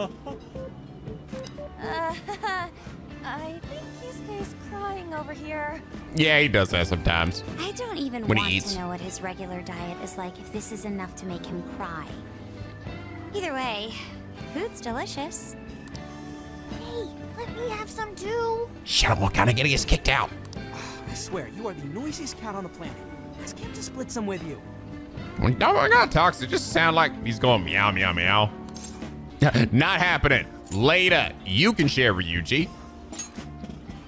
uh, I think Yusuke's crying over here. Yeah, he does that sometimes. I don't even when want to know what his regular diet is like if this is enough to make him cry. Either way, food's delicious. Hey, let me have some too. Shut up, what kind of getting us kicked out? I swear, you are the noisiest cat on the planet. Ask him to split some with you. No, I gotta talk, so it just sound like he's going meow, meow, meow. Not happening. Later. You can share Ryuji.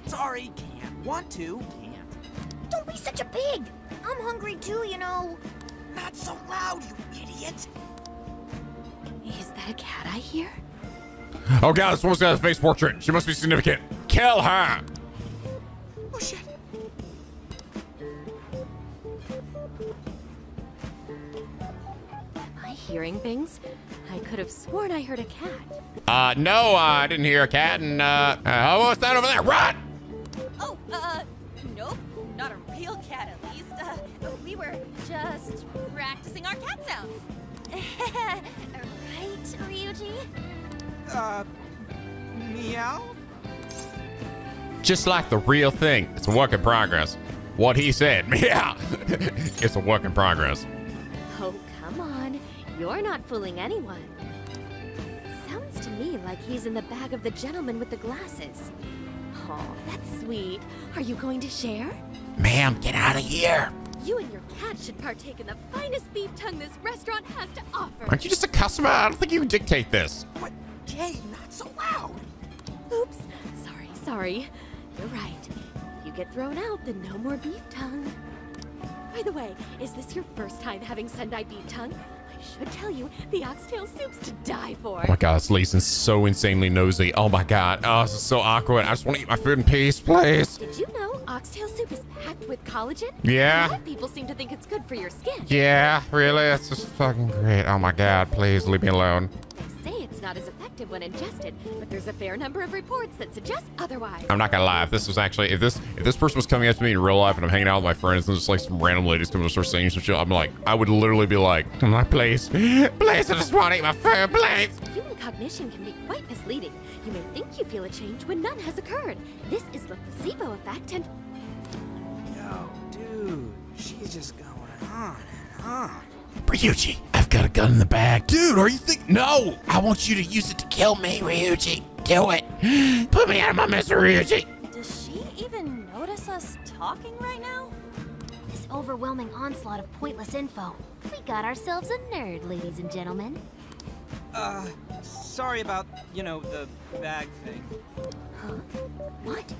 Sorry, can't. Want to, can't. Don't be such a pig. I'm hungry too, you know. Not so loud, you idiot. Is that a cat I hear? Oh, God, this woman's got a face portrait. She must be significant. Kill her. Oh, shit. Am I hearing things? I could have sworn I heard a cat. Uh, no, uh, I didn't hear a cat, and, uh, uh what's that over there? Run! Oh, uh, nope, not a real cat, at least. Uh, we were just practicing our cat sounds. Right, Ryuji? Uh, meow? Just like the real thing. It's a work in progress. What he said, meow. It's a work in progress. You're not fooling anyone. Sounds to me like he's in the bag of the gentleman with the glasses. Oh, that's sweet. Are you going to share? Ma'am, get out of here. You and your cat should partake in the finest beef tongue this restaurant has to offer. Aren't you just a customer? I don't think you can dictate this. But, Jay, not so loud. Oops. Sorry, sorry. You're right. If you get thrown out, then no more beef tongue. By the way, is this your first time having Sendai beef tongue? I should tell you, the oxtail soup's to die for. Oh my god, this Lisa's so insanely nosy. Oh my god. Oh, this is so awkward. I just want to eat my food in peace, please. Did you know oxtail soup is packed with collagen? Yeah. A lot of people seem to think it's good for your skin. Yeah, really? That's just fucking great. Oh my god, please leave me alone. They say it's not as effective when ingested, but there's a fair number of reports that suggest otherwise. I'm not gonna lie. If this was actually, if this, if this person was coming up to me in real life and I'm hanging out with my friends and just like some random ladies come and start saying some shit, I'm like, I would literally be like, I'm like, please, please, I just want to eat my food, please. Human cognition can be quite misleading. You may think you feel a change when none has occurred. This is the placebo effect and... Yo, dude, she's just going on and on. Ryuji, I've got a gun in the bag. Dude, are you think? No! I want you to use it to kill me, Ryuji. Do it. Put me out of my misery, Ryuji. Does she even notice us talking right now? This overwhelming onslaught of pointless info. We got ourselves a nerd, ladies and gentlemen. Uh, sorry about, you know, the bag thing. Huh? What?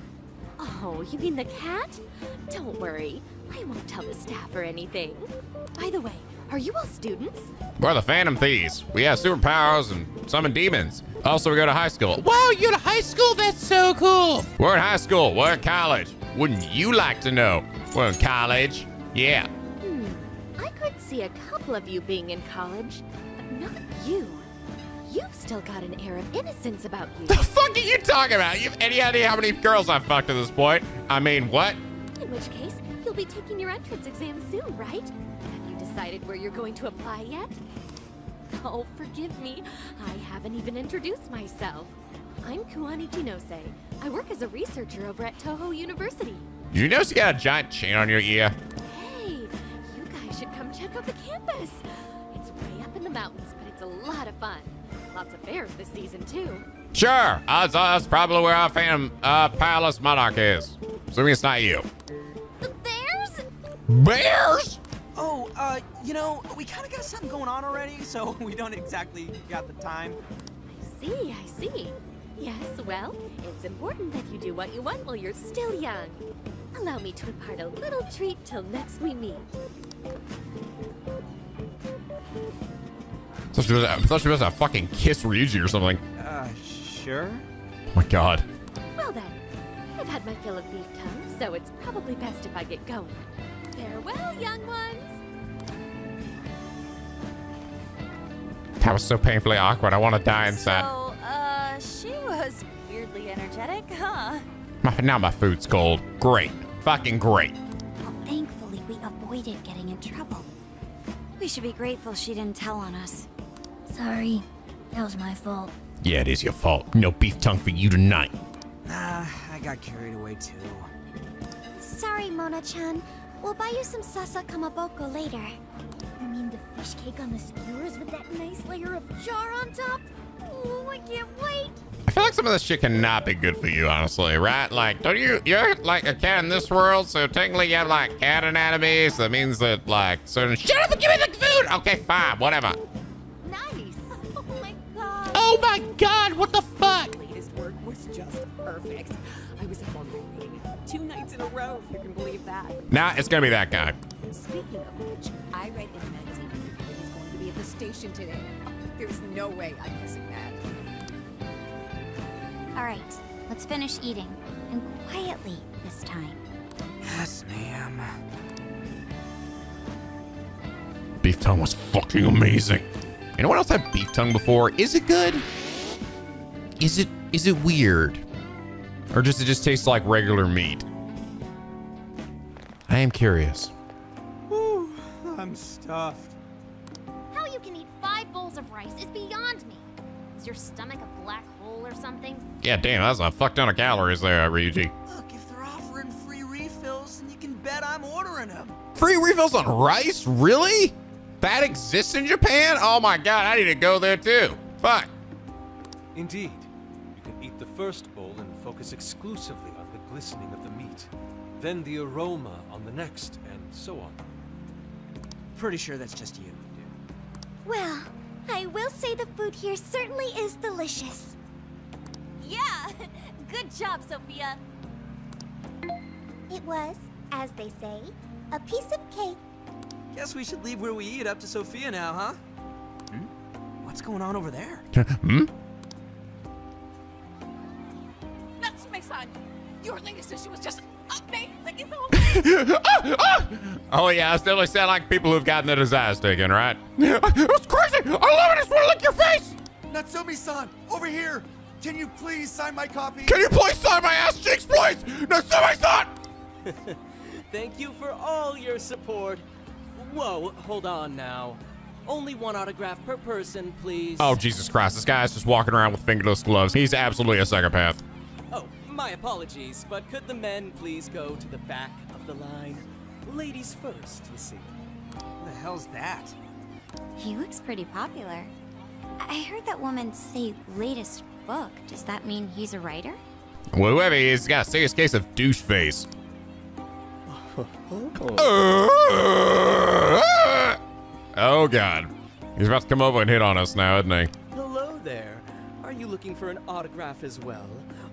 Oh, you mean the cat? Don't worry. I won't tell the staff or anything. By the way, are you all students? We're the Phantom Thieves. We have superpowers and summon demons. Also, we go to high school. Wow, you go to high school? That's so cool. We're in high school. We're in college. Wouldn't you like to know? We're in college. Yeah. Hmm. I could see a couple of you being in college, but not you. You've still got an air of innocence about you. The fuck are you talking about? You have any idea how many girls I've fucked at this point? I mean, what? In which case, you'll be taking your entrance exam soon, right? Have you decided where you're going to apply yet? Oh, forgive me. I haven't even introduced myself. I'm Kuani Jinose. I work as a researcher over at Toho University. You notice you got a giant chain on your ear? Hey, you guys should come check out the campus. It's way up in the mountains, but it's a lot of fun. Lots of fairs this season, too. Sure. Odds are that's probably where our Phantom uh, Palace Monarch is. Assuming it's not you. The bears? Bears? Oh, uh, you know, we kind of got something going on already, so we don't exactly got the time. I see, I see. Yes, well, it's important that you do what you want while you're still young. Allow me to impart a little treat till next we meet. I thought she was, I thought she was a fucking kiss Ryuji or something. Uh, sure. Oh my god. Well then, I've had my fill of beef tongue, so it's probably best if I get going. Farewell, young ones. That was so painfully awkward. I want to die inside. So, uh, she was weirdly energetic, huh? My, now my food's cold. Great. Fucking great. Well, thankfully, we avoided getting in trouble. We should be grateful she didn't tell on us. Sorry, that was my fault. Yeah, it is your fault. No beef tongue for you tonight. Nah, I got carried away too. Sorry, Mona-chan. We'll buy you some sasa kamaboko later. You mean the fish cake on the skewers with that nice layer of char on top? Ooh, I can't wait. I feel like some of this shit cannot be good for you, honestly, right? Like, don't you, you're like a cat in this world, so technically you have like cat anatomy, so that means that like certain— shut up and give me the food! Okay, fine, whatever. Nice. Oh my god. Oh my god, what the fuck? The latest work was just perfect. I was up all night reading it. Two nights in a row, if you can believe that. Nah, it's gonna be that guy. Speaking of which, I read in the magazine that he's going to be at the station today. There's no way I'm missing that. All right, let's finish eating, and quietly this time. Yes, ma'am. Beef tongue was fucking amazing. Anyone else have beef tongue before? Is it good? Is it is it weird? Or does it just taste like regular meat? I am curious. Ooh, I'm stuffed. How you can eat five bowls of rice is beyond me. Is your stomach a black hole or something? Yeah, damn, that's a fuck ton of calories there, Ryuji. Look, if they're offering free refills, then you can bet I'm ordering them. Free refills on rice? Really? That exists in Japan? Oh my god, I need to go there too. Fuck. Indeed. You can eat the first bowl and focus exclusively on the glistening of the meat, then the aroma on the next, and so on. Pretty sure that's just you, dear. Well, I will say the food here certainly is delicious. Yeah! Good job, Sophia! It was, as they say, a piece of cake. Guess we should leave where we eat up to Sophia now, huh? Hmm? What's going on over there? Hmm? Natsume-san, your latest issue was just amazing. ah, ah! Oh yeah, I still like sound like people who've gotten their desires taken, right? It's crazy! I love it! I just want to lick your face! Natsume-san, over here! Can you please sign my copy? Can you please sign my ass cheeks, please? Natsume-san! Thank you for all your support. Whoa, hold on now. Only one autograph per person, please. Oh, Jesus Christ. This guy's just walking around with fingerless gloves. He's absolutely a psychopath. Oh, my apologies, but could the men please go to the back of the line? Ladies first, you see. What the hell's that? He looks pretty popular. I heard that woman say latest book. Does that mean he's a writer? Well, whoever he is, he's got a serious case of douche face. Oh. Oh God, he's about to come over and hit on us now, isn't he? Hello there. Are you looking for an autograph as well,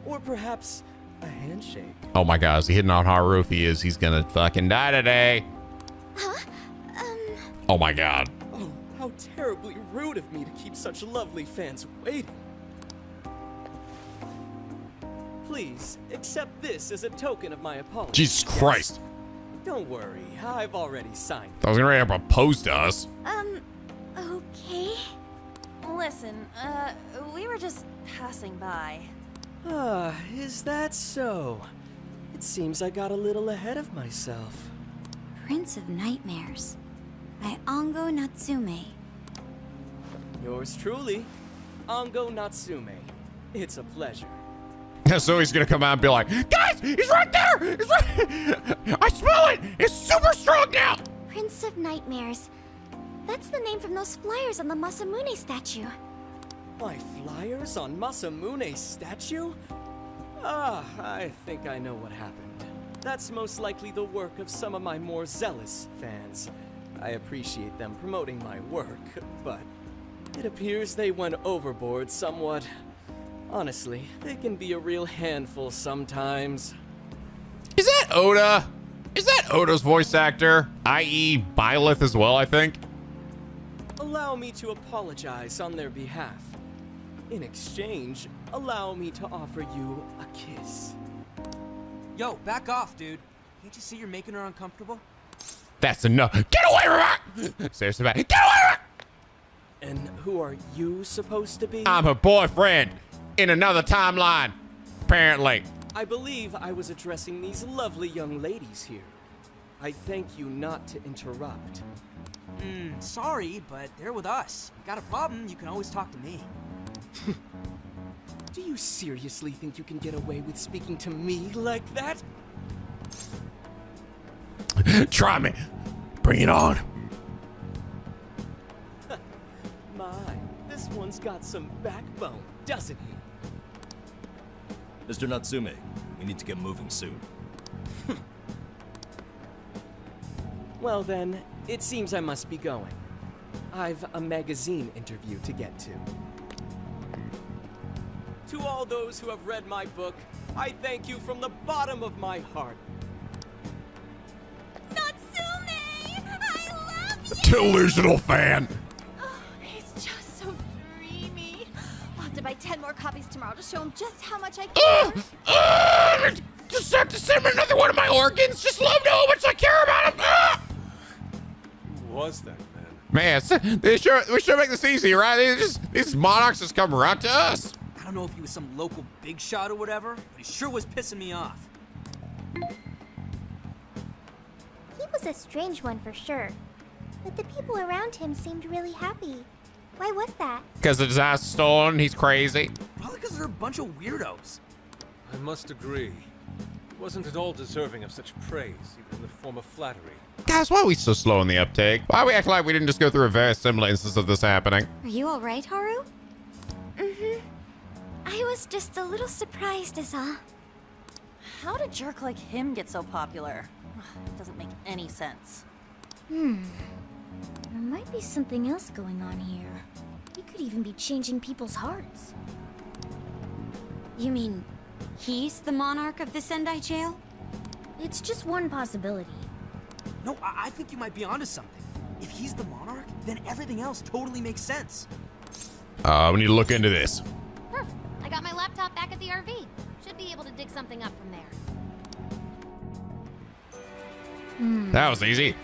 or perhaps a handshake? Oh my God, is he hitting on Haru? If he is, he's gonna fucking die today. Huh? Um. Oh my God. Oh, how terribly rude of me to keep such lovely fans waiting. Please accept this as a token of my apology. Jesus Christ. Yes. Don't worry, I've already signed. I was gonna ready to propose to us. Um, okay. Listen, uh, we were just passing by. Ah, uh, is that so? It seems I got a little ahead of myself. Prince of Nightmares by Ango Natsume. Yours truly, Ango Natsume. It's a pleasure. So he's gonna come out and be like, guys, he's right there! He's right I smell it! It's super strong now! Prince of Nightmares. That's the name from those flyers on the Masamune statue. My flyers on Masamune's statue? Ah, I think I know what happened. That's most likely the work of some of my more zealous fans. I appreciate them promoting my work, but it appears they went overboard somewhat. Honestly, they can be a real handful sometimes. Is that Oda? Is that Oda's voice actor? that is. Barith as well, I think. Allow me to apologize on their behalf. In exchange, allow me to offer you a kiss. Yo, back off, dude. Can't you see you're making her uncomfortable? That's enough. Get away from her! Seriously, get away from her! And who are you supposed to be? I'm her boyfriend. In another timeline, apparently. I believe I was addressing these lovely young ladies here. I thank you not to interrupt. Mm, sorry, but they're with us. Got a problem, you can always talk to me. Do you seriously think you can get away with speaking to me like that? Try me. Bring it on. My, this one's got some backbone, doesn't he? Mister Natsume, we need to get moving soon. Well then, it seems I must be going. I've a magazine interview to get to. To all those who have read my book, I thank you from the bottom of my heart. Natsume! I love you! Delusional fan! Buy ten more copies tomorrow to show him just how much I care. Uh, uh, just have to send him another one of my organs. Just love to know how much I care about him. Uh. Who was that man? Man, they sure, we sure make this easy, right? They just, these monarchs just come right to us. I don't know if he was some local big shot or whatever, but he sure was pissing me off. He was a strange one for sure, but the people around him seemed really happy. Why was that? Because the desire's stolen, he's crazy. Probably because they're a bunch of weirdos. I must agree. He wasn't at all deserving of such praise, even in the form of flattery. Guys, why are we so slow in the uptake? Why are we acting like we didn't just go through a very similar instance of this happening? Are you all right, Haru? Mm-hmm. I was just a little surprised is all. How did a jerk like him get so popular? It doesn't make any sense. Hmm. There might be something else going on here. He could even be changing people's hearts. You mean, he's the monarch of the Sendai jail? It's just one possibility. No, I, I think you might be onto something. If he's the monarch, then everything else totally makes sense. Uh, we need to look into this. Perfect. I got my laptop back at the R V. Should be able to dig something up from there. Mm. That was easy.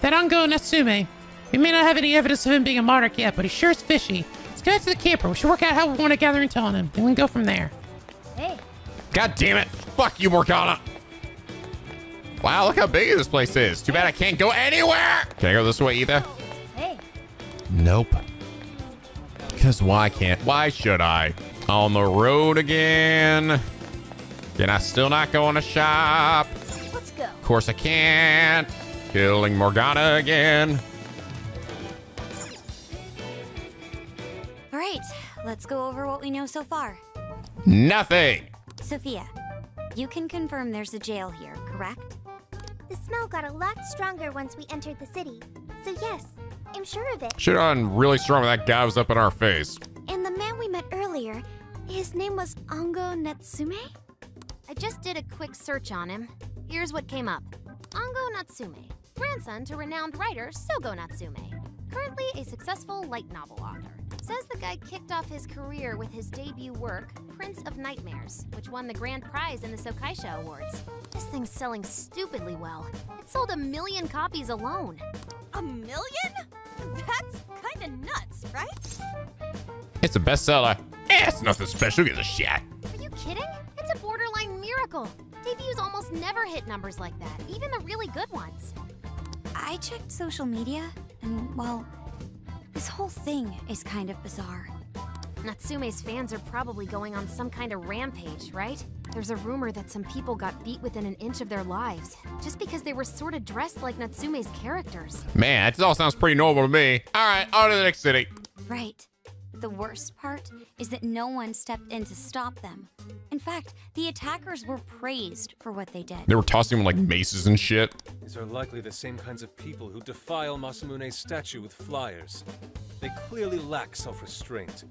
That Ango Natsume. We may not have any evidence of him being a monarch yet, but he sure is fishy. Let's go back to the camper. We should work out how we want to gather intel on him. Then we can go from there. Hey. God damn it. Fuck you, Morgana. Wow, look how big this place is. Too bad I can't go anywhere. Can I go this way either? Hey. Nope. Because why can't? Why should I? On the road again. Can I still not go in a shop? Let's go. Of course I can't. Killing Morgana again. All right, let's go over what we know so far. Nothing. Sophia, you can confirm there's a jail here, correct? The smell got a lot stronger once we entered the city. So yes. I'm sure of it. Should have gone really strong when that guy was up in our face. And the man we met earlier, his name was Ango Natsume? I just did a quick search on him. Here's what came up. Ango Natsume, grandson to renowned writer Sogo Natsume, currently a successful light novel author. Says the guy kicked off his career with his debut work, Prince of Nightmares, which won the grand prize in the Sokaisha Awards. This thing's selling stupidly well. It sold a million copies alone. A million? That's kind of nuts, right? It's a bestseller. Eh, it's nothing special. Give it a shot. Are you kidding? It's a borderline miracle. Debuts almost never hit numbers like that, even the really good ones. I checked social media, and well, this whole thing is kind of bizarre. Natsume's fans are probably going on some kind of rampage, right? There's a rumor that some people got beat within an inch of their lives just because they were sort of dressed like Natsume's characters. Man, that all sounds pretty normal to me. All right, on to the next city. Right. The worst part is that no one stepped in to stop them. In fact, the attackers were praised for what they did. They were tossing them like maces and shit. These are likely the same kinds of people who defile Masamune's statue with flyers. They clearly lack self-restraint.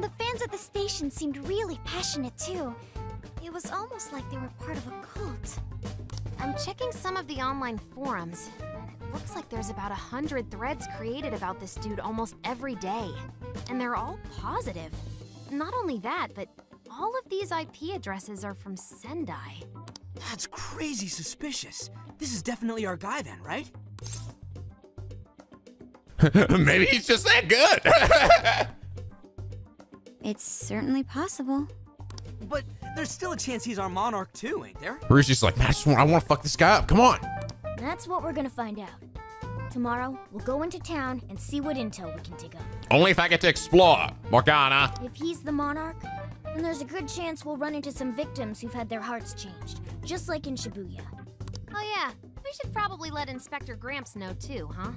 The fans at the station seemed really passionate too. It was almost like they were part of a cult. I'm checking some of the online forums. It looks like there's about a hundred threads created about this dude almost every day. And they're all positive. Not only that, but all of these I P addresses are from Sendai. That's crazy suspicious. This is definitely our guy then, right? Maybe he's just that good. It's certainly possible. But there's still a chance he's our monarch too, ain't there? Ryuji's like, man, I just want, I want to fuck this guy up. Come on. That's what we're gonna find out. Tomorrow, we'll go into town and see what intel we can dig up. Only if I get to explore, Morgana. If he's the monarch, then there's a good chance we'll run into some victims who've had their hearts changed, just like in Shibuya. Oh yeah, we should probably let Inspector Gramps know too, huh?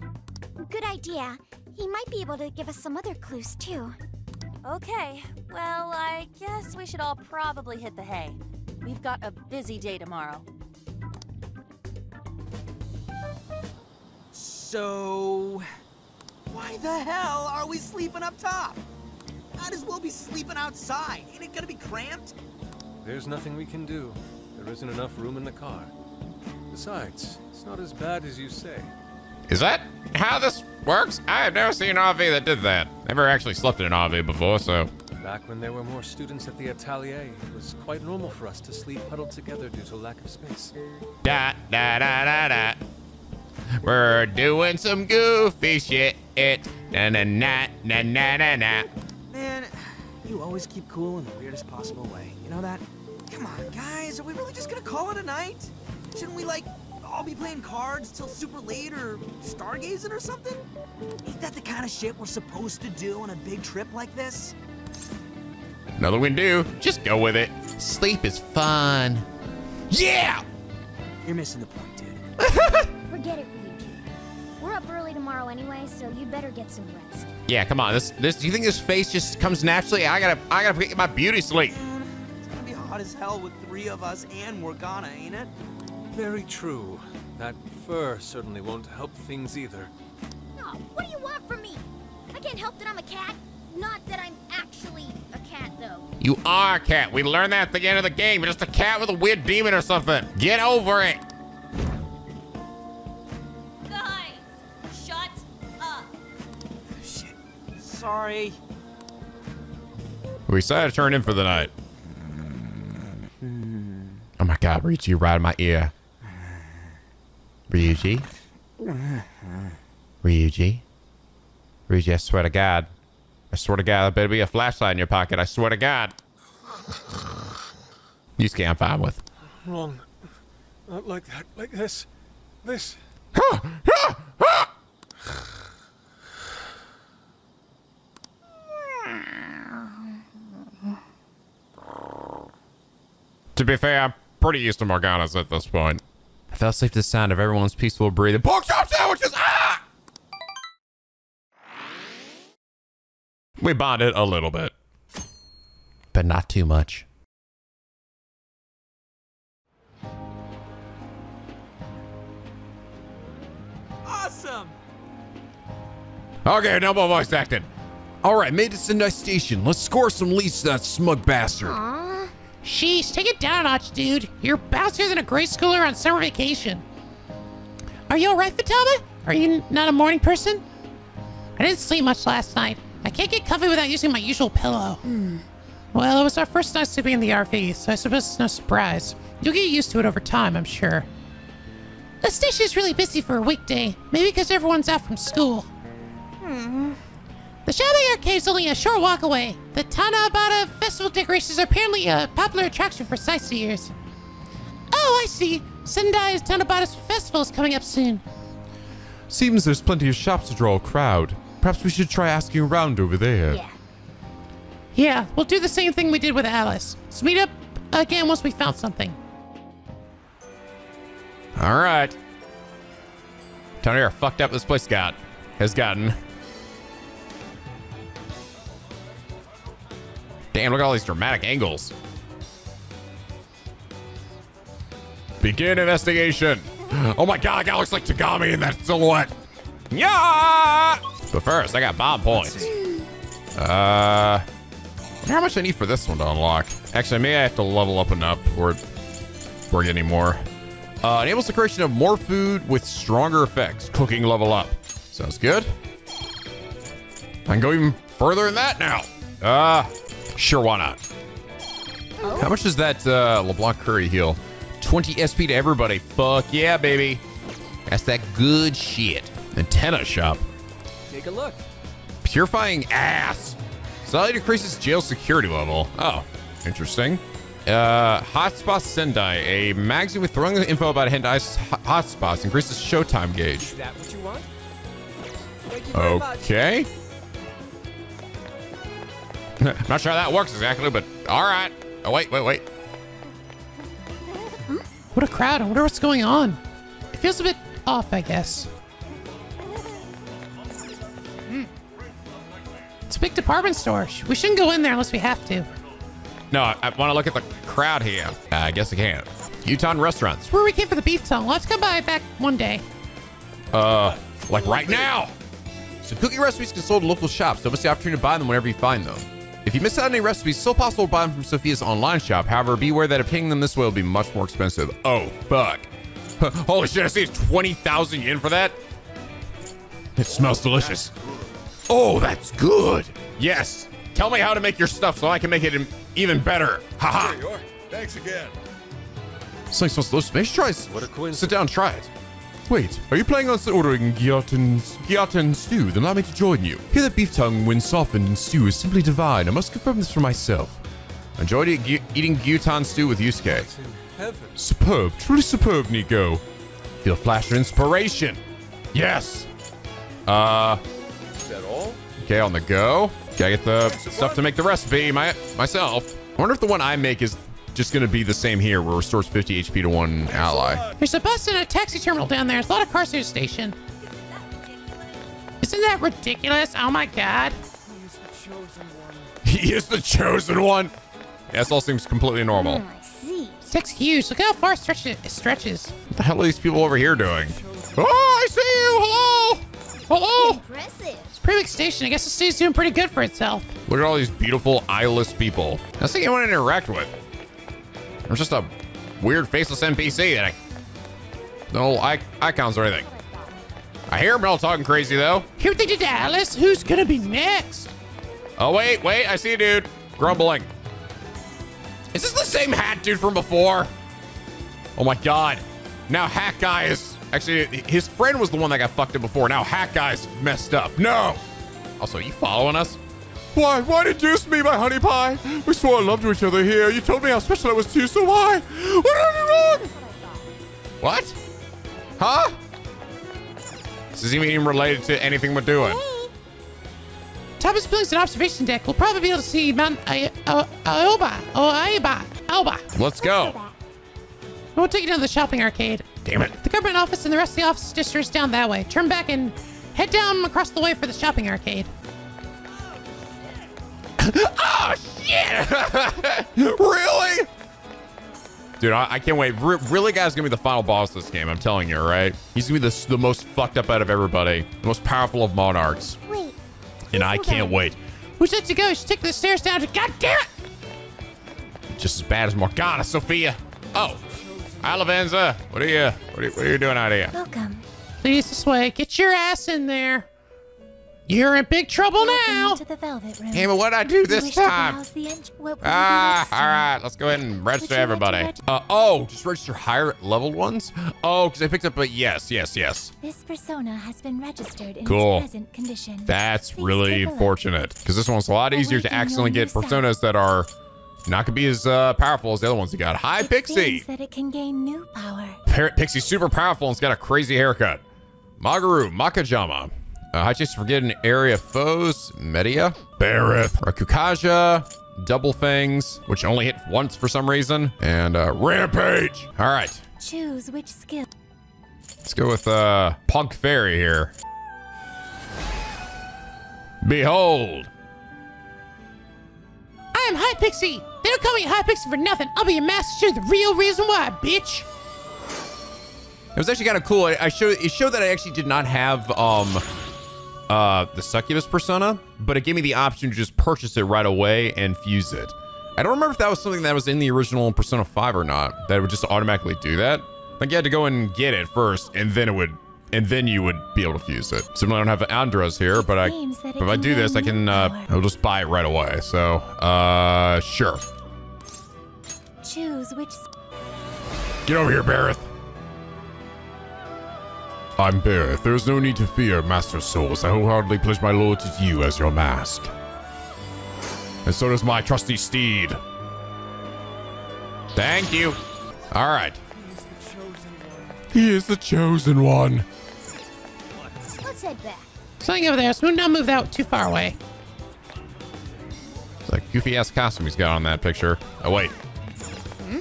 Good idea. He might be able to give us some other clues too. Okay, well, I guess we should all probably hit the hay. We've got a busy day tomorrow. So, why the hell are we sleeping up top? Might as well be sleeping outside. Ain't it gonna be cramped? There's nothing we can do. There isn't enough room in the car. Besides, it's not as bad as you say. Is that how this works? I have never seen an R V that did that. Never actually slept in an R V before, so. Back when there were more students at the Atelier, it was quite normal for us to sleep huddled together due to lack of space. Da da da da da. We're doing some goofy shit. It na na na na na na na. Man, you always keep cool in the weirdest possible way. You know that? Come on, guys. Are we really just gonna call it a night? Shouldn't we like? I'll be playing cards till super late or stargazing or something? Ain't that the kind of shit we're supposed to do on a big trip like this? Nothing we can do. Just go with it. Sleep is fun. Yeah! You're missing the point, dude. Forget it, Ryuji. We're up early tomorrow tomorrow anyway, so you'd better get some rest. Yeah, come on. This, this. Do you think this face just comes naturally? I gotta, I gotta get my beauty sleep. Man, it's gonna be hot as hell with three of us and Morgana, ain't it? Very true. That fur certainly won't help things either. No, what do you want from me? I can't help that I'm a cat. Not that I'm actually a cat, though. You are a cat. We learned that at the end of the game. You're just a cat with a weird demon or something. Get over it. Guys, shut up. Shit. Sorry. We decided to turn in for the night. Mm. Oh my God, Ryuji, right in my ear. Ryuji. Ryuji. Ryuji, I swear to God. I swear to God, there better be a flashlight in your pocket. I swear to God. Yusuke, I'm fine with. Wrong. Not like that. Like this. This. To be fair, I'm pretty used to Morgana's at this point. I fell asleep to the sound of everyone's peaceful breathing. Pork chop sandwiches! Ah! We bonded a little bit, but not too much. Awesome. Okay, no more voice acting. All right, made it to Sendai Station. Let's score some leads to that smug bastard. Aww. Sheesh, take it down a notch, dude. You're bouncier than a grade schooler on summer vacation. Are you all right, Futaba? Are you not a morning person? I didn't sleep much last night. I can't get comfy without using my usual pillow. Hmm. Well, it was our first night sleeping in the R V, so I suppose it's no surprise. You'll get used to it over time, I'm sure. The station is really busy for a weekday, maybe because everyone's out from school. Hmm. The Shibuya Arcade's only a short walk away. The Tanabata Festival decorations are apparently a popular attraction for sightseers. Oh, I see. Sendai's Tanabata Festival is coming up soon. Seems there's plenty of shops to draw a crowd. Perhaps we should try asking around over there. Yeah. Yeah, we'll do the same thing we did with Alice. Let's meet up again once we found something. All right. Tell me how fucked up this place got. Has gotten. Damn, look at all these dramatic angles. Begin investigation. Oh my God, that guy looks like Tagami in that silhouette. Yeah! But first, I got bomb points. Uh, how much I need for this one to unlock? Actually, maybe I have to level up enough or bring any more. Uh, enables the creation of more food with stronger effects. Cooking level up. Sounds good. I can go even further than that now. Uh, sure, why not? Oh. How much does that uh, LeBlanc curry heal? twenty S P to everybody. Fuck yeah, baby. That's that good shit. Antenna shop. Take a look. Purifying ass. Slightly decreases jail security level. Oh, interesting. Uh, Hotspot Sendai. A magazine with throwing info about Hendai's hotspots. Increases showtime gauge. Is that what you want? Thank you very much. Okay. I'm not sure how that works exactly, but all right. Oh, wait, wait, wait. What a crowd. I wonder what's going on. It feels a bit off, I guess. It's a big department store. We shouldn't go in there unless we have to. No, I, I want to look at the crowd here. Uh, I guess I can't. Utah restaurants. It's where we came for the beef tongue. Let's come by back one day. Uh, like right now. So cookie recipes can sold at local shops. So miss the opportunity to buy them whenever you find them. If you miss out on any recipes, still possible to buy them from Sophia's online shop. However, beware that obtaining them this way will be much more expensive. Oh, fuck. Holy shit, I see it's twenty thousand yen for that. It smells delicious. Oh, that's good. Yes. Tell me how to make your stuff so I can make it even better. Haha. -ha. Thanks again. Something smells delicious. Maybe try it. What a coincidence. Sit down, try it. Wait, are you planning on ordering gyoten stew? Then allow me to join you. Here that beef tongue when softened and stew is simply divine. I must confirm this for myself. Enjoyed eating gyoten stew with Yusuke. Superb, truly superb, Nico. Feel a flash of inspiration. Yes. Uh... At all. Okay, on the go. Gotta get the stuff to make the recipe my, myself. I wonder if the one I make is just gonna be the same here, where it restores fifty H P to one ally. There's a bus and a taxi terminal down there. There's a lot of cars near the station. Isn't that ridiculous? Oh my god. He is the chosen one. He is the chosen one. Yeah, this all seems completely normal. Mm, I see. Six huge. Look how far it stretches. stretches. What the hell are these people over here doing? Oh, I see you. Hello. Hello. Impressive. It's a pretty big station. I guess the city's doing pretty good for itself. Look at all these beautiful eyeless people. That's the thing I want to interact with. I'm just a weird faceless N P C that I... No eye icons or anything. I hear them all talking crazy, though. Here they did to Alice. Who's going to be next? Oh, wait, wait. I see a dude grumbling. Is this the same hat dude from before? Oh, my God. Now Hat Guy is... Actually, his friend was the one that got fucked up before. Now Hat Guy's messed up. No. Also, are you following us? Why? Why did you smear my honey pie? We swore love to each other here. You told me how special I was to you, so why? What are you wrong? What? Huh? This isn't even related to anything we're doing. Hey. Thomas builds an observation deck. We'll probably be able to see Mount Aoba. Aoba. Aoba. Let's go. We'll take you down to the shopping arcade. Damn it. The government office and the rest of the office district's down that way. Turn back and head down across the way for the shopping arcade. Oh, shit. Really? Dude, I, I can't wait. R really, guy's gonna be the final boss this game. I'm telling you, right? He's gonna be the, the most fucked up out of everybody, the most powerful of monarchs. Wait, and I can't that? wait. Who's set to go? She took the stairs down to. God damn it! Just as bad as Morgana, Sophia. Oh, Alavenza, what are you? What are you, what are you doing out here? Welcome. Please, this way. Get your ass in there. You're in big trouble now. Hey, but what did I do this time? Ah, all right. Let's go ahead and register everybody. Uh, oh, just register higher leveled ones? Oh, because I picked up a yes, yes, yes. This persona has been registered in its present condition. Cool. That's really fortunate because this one's a lot easier to accidentally get personas that are not going to be as uh, powerful as the other ones we got. High Pixie. That it can gain new power. Pixie's super powerful and's got a crazy haircut. Magaru, Makajama. Uh, I just forget an area of foes. Media, Barith, Rakukaja, Double Fangs, which only hit once for some reason, and uh, Rampage. All right. Choose which skill. Let's go with uh, Punk Fairy here. Behold. I am High Pixie. They don't call me High Pixie for nothing. I'll be your master. The real reason why, bitch. It was actually kind of cool. I, I showed it showed that I actually did not have um. Uh, the succubus persona, but it gave me the option to just purchase it right away and fuse it. I don't remember if that was something that was in the original Persona five or not, that it would just automatically do that. Like you had to go and get it first, and then it would, and then you would be able to fuse it. So I don't have Andras here, but I, but if I do this, I can, uh, I'll just buy it right away. So, uh, sure. Choose which. Get over here, Barith. I'm Barith. There is no need to fear, Master Souls. I wholeheartedly pledge my loyalty to you as your mask. And so does my trusty steed. Thank you. All right. He is the chosen one. He is the chosen one. Let's head back. Something over there. So we'll not move out too far away. It's like goofy-ass costume he's got on that picture. Oh, wait. Hmm?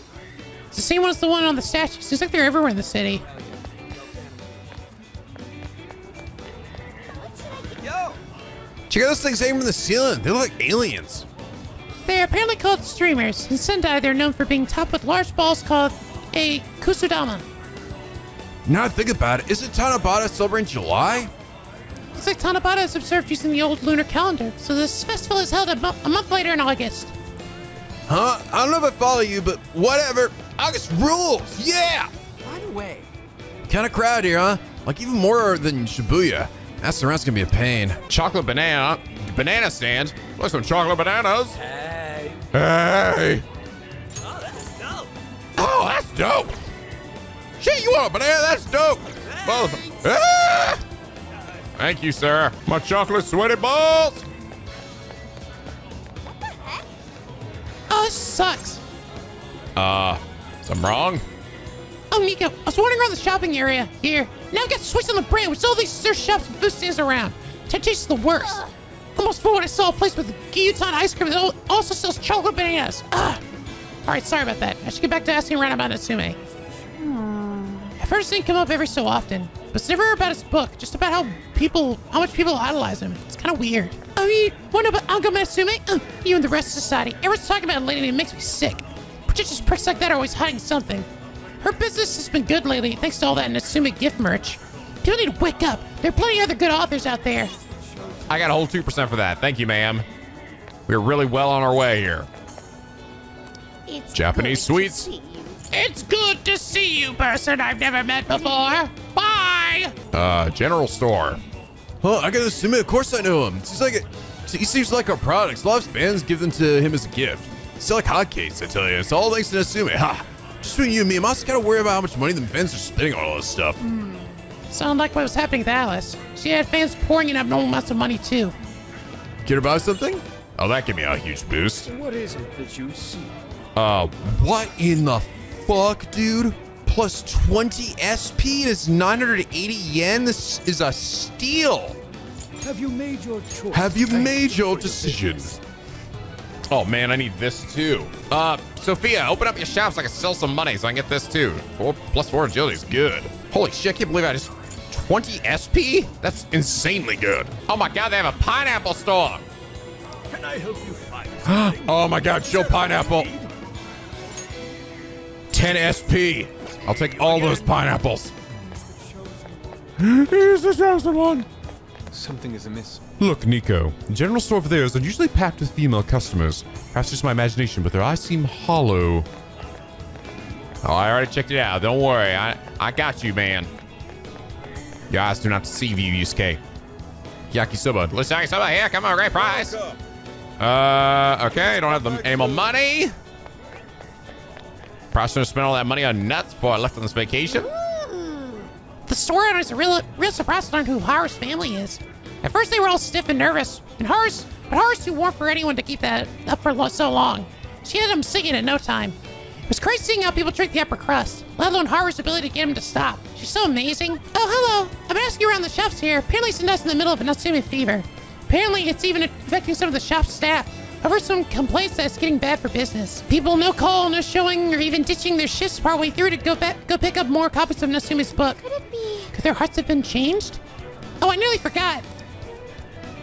It's the same one as the one on the statue. Seems like they're everywhere in the city. Check out those things hanging from the ceiling. They look like aliens. They're apparently called streamers. In Sendai, they're known for being topped with large balls called a kusudama. Now I think about it, isn't Tanabata celebrating July? It's like Tanabata is observed using the old lunar calendar, so this festival is held a, mo a month later in August. Huh? I don't know if I follow you, but whatever. August rules! Yeah! By the way. Kind of crowd here, huh? Like even more than Shibuya. That's around's gonna be a pain. Chocolate banana, banana stand. Look, some chocolate bananas. Hey. Hey. Oh, that's dope. Oh, that's dope. Shit, you want a banana? That's dope. Both. Ah! Thank you, sir. My chocolate sweaty balls. What the heck? Oh, this sucks. Uh, something wrong? Oh, Nico, I was wandering around the shopping area here. Now I've got switched on the brand, which all these surf shops and food stands around. That tastes the worst. Ugh. Almost full when I saw a place with gyutan ice cream that also sells chocolate bananas. Ugh. All right, sorry about that. I should get back to asking around about Natsume. Hmm. I've heard this thing come up every so often. but it's never about his book, just about how people, how much people idolize him. It's kind of weird. Oh, you want to know about Ango Natsume? Uh, you and the rest of society. Everyone's talking about a lady and it makes me sick. Pretentious pricks like that are always hiding something. Her business has been good lately, thanks to all that Natsume gift merch. People need to wake up. There are plenty of other good authors out there. I got a whole two percent for that. Thank you, ma'am. We're really well on our way here. It's Japanese sweets. It's good to see you, person I've never met before. Bye. Uh, general store. Well, I gotta assume it. Of course I know him. It's just like a, he seems like our products. A lot of fans give them to him as a gift. Sell like hotcakes, I tell you. It's all thanks to Natsume. Ha! Just between you and me, I'm also gotta worry about how much money the fans are spending on all this stuff. Mm. Sound like what was happening with Alice. She had fans pouring in abnormal amounts of money too. Care about something? Oh, that gave me a huge boost. What is it that you see? Uh, what in the fuck, dude? Plus twenty S P is nine hundred eighty yen. This is a steal. Have you made your choice? Have you made your decision? Oh man, I need this too. Uh, Sophia, open up your shop so I can sell some money so I can get this too. Four, plus four agility is good. Holy shit, I can't believe I just twenty S P? That's insanely good. Oh my God, they have a pineapple store. Can I help you find something? Oh my God, show pineapple. ten S P. I'll take all those pineapples. Here's the chosen one. Something is amiss. Look, Nico. The general store over there is unusually packed with female customers. Perhaps just my imagination, but their eyes seem hollow. Oh, I already checked it out. Don't worry. I, I got you, man. Your eyes do not deceive you, Yusuke. Yakisoba. Let's yakisoba here. Come on, great price. Uh, okay. I don't have the, any more money. Probably shouldn't have spent all that money on nuts before I left on this vacation. Ooh. The store owner is a real, real surprise to learn who Haru's family is. At first, they were all stiff and nervous, and Haru's, but Haru's too warm for anyone to keep that up for so long. She had him singing in no time. It was crazy seeing how people drink the upper crust, let alone Haru's ability to get him to stop. She's so amazing. Oh, hello. I've been asking around the shops here. Apparently, Sendai's in the middle of a Natsume fever. Apparently, it's even affecting some of the shop staff. I've heard some complaints that it's getting bad for business. People no call, no showing, or even ditching their shifts partway through to go back, go pick up more copies of Natsume's book. Could it be? Could their hearts have been changed? Oh, I nearly forgot.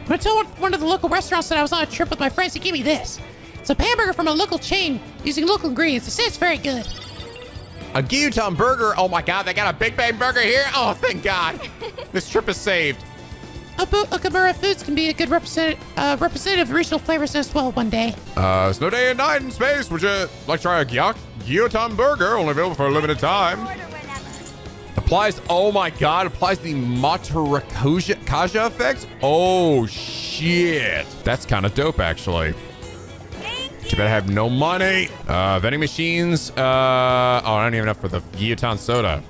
When I told one of the local restaurants that I was on a trip with my friends, he gave me this. It's a hamburger from a local chain using local ingredients. They say it's very good. A gyudon burger. Oh my God, they got a Big Bang burger here. Oh, thank God. This trip is saved. Okamura Foods can be a good represent, uh, representative of regional flavors as well one day. Uh, it's no day and night in space. Would you like to try a gyudon burger? Only available for a limited time. Applies, oh my God, applies the Matarakuja effect? Oh shit. That's kind of dope actually. Too bad I have no money. Uh, vending machines. Uh, oh, I don't even have enough for the gyudon soda.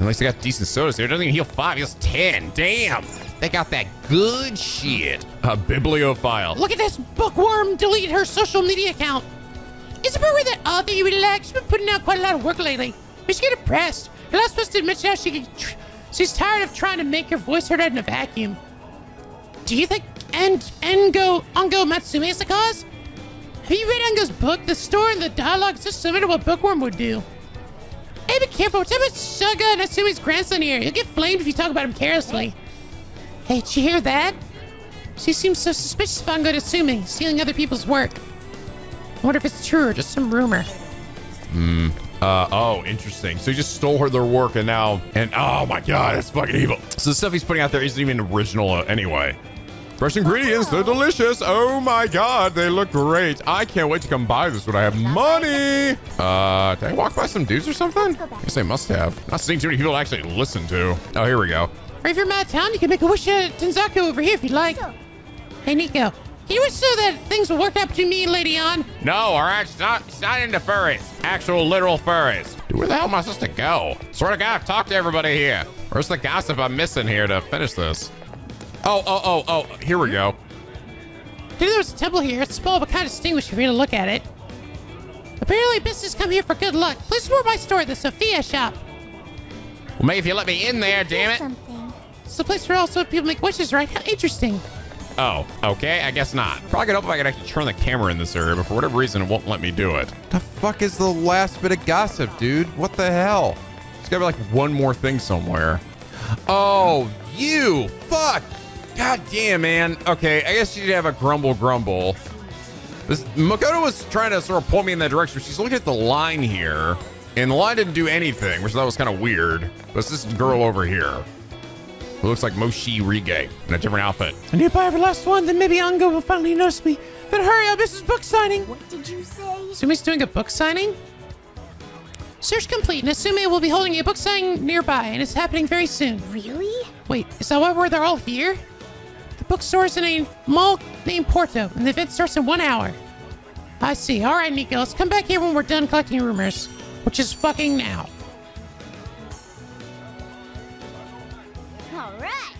At least I got decent sodas here. It doesn't even heal five, it heals ten. Damn. They got that good shit. A bibliophile. Look at this bookworm. Delete her social media account. It's about where that author you really like. She's been putting out quite a lot of work lately. But she's getting depressed. You're not supposed to mention how she tr she's tired of trying to make her voice heard out in a vacuum. Do you think and Ango Ango Natsume is the cause? Have you read Ango's book? The story and the dialogue is just similar to what bookworm would do. Hey, be careful. It's about Suga Natsume's grandson here. You'll get flamed if you talk about him carelessly. Hey, did you hear that? She seems so suspicious of Ango Natsume, stealing other people's work. I wonder if it's true or just some rumor. Hmm. Uh, oh, interesting. So he just stole her their work and now... And oh my God, that's fucking evil. So the stuff he's putting out there isn't even original anyway. Fresh ingredients, wow. They're delicious. Oh my God, they look great. I can't wait to come buy this when I have money. Uh, did I walk by some dudes or something? I guess I must have. Not seeing too many people to actually listen to. Oh, here we go. Or if you're out of town, you can make a wish at Tenzaku over here if you'd like. Hey, Nico, can you wish so that things will work out between me and Lady On? No, all right, she's not, she's not into furries. Actual literal furries. Dude, where the hell am I supposed to go? Swear to God, I've talked to everybody here. Where's the gossip I'm missing here to finish this? Oh, oh, oh, oh, here we go. Dude, there was a temple here. It's small, but kind of distinguished if you really look at it. Apparently, business come here for good luck. Please support my store, the Sophia shop. Well, maybe if you let me in there, damn it. Something. It's the place where also people make wishes, right? How interesting. Oh, okay, I guess not. Probably could hope if I could actually turn the camera in this area, but for whatever reason, it won't let me do it. The fuck is the last bit of gossip, dude? What the hell? There's gotta be like one more thing somewhere. Oh, you! Fuck! God damn, man. Okay, I guess you'd have a grumble grumble. This, Makoto was trying to sort of pull me in that direction, but she's looking at the line here, and the line didn't do anything, which I thought was kind of weird. But it's this girl over here, who looks like Moshi Rige in a different outfit. And if I ever lost one, then maybe Ango will finally notice me. But hurry up, this is book signing. What did you say? Sumi's doing a book signing? Search complete. Natsume will be holding a book signing nearby, and it's happening very soon. Really? Wait, is that why we're they're all here? The bookstore is in a mall named Porto, and the event starts in one hour. I see. All right, Nico, let's come back here when we're done collecting rumors, which is fucking now. All right.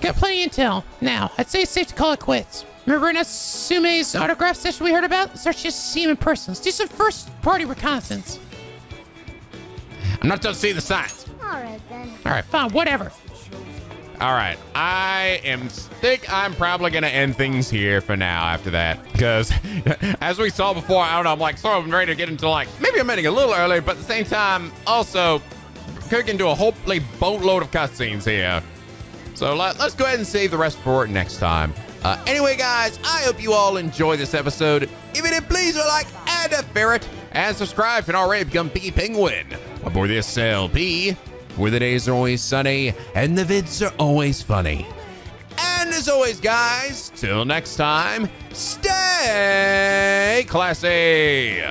Got plenty of intel. Now, I'd say it's safe to call it quits. Remember Natsume's autograph session we heard about? Let's just to see him in person. Let's do some first-party reconnaissance. I'm not done seeing the signs. All right, then. All right, fine, whatever. All right, I am think I'm probably gonna end things here for now after that, because as we saw before, I don't know, I'm like sort of ready to get into like, maybe I'm ending a little early, but at the same time, also could into a hopefully boatload of cutscenes here. So let, let's go ahead and save the rest for it next time. Uh, anyway, guys, I hope you all enjoyed this episode. If you did, please like, add a ferret, and subscribe if you already become Piggy Penguin. Aboard this S L P, where the days are always sunny and the vids are always funny. And as always, guys, till next time, stay classy.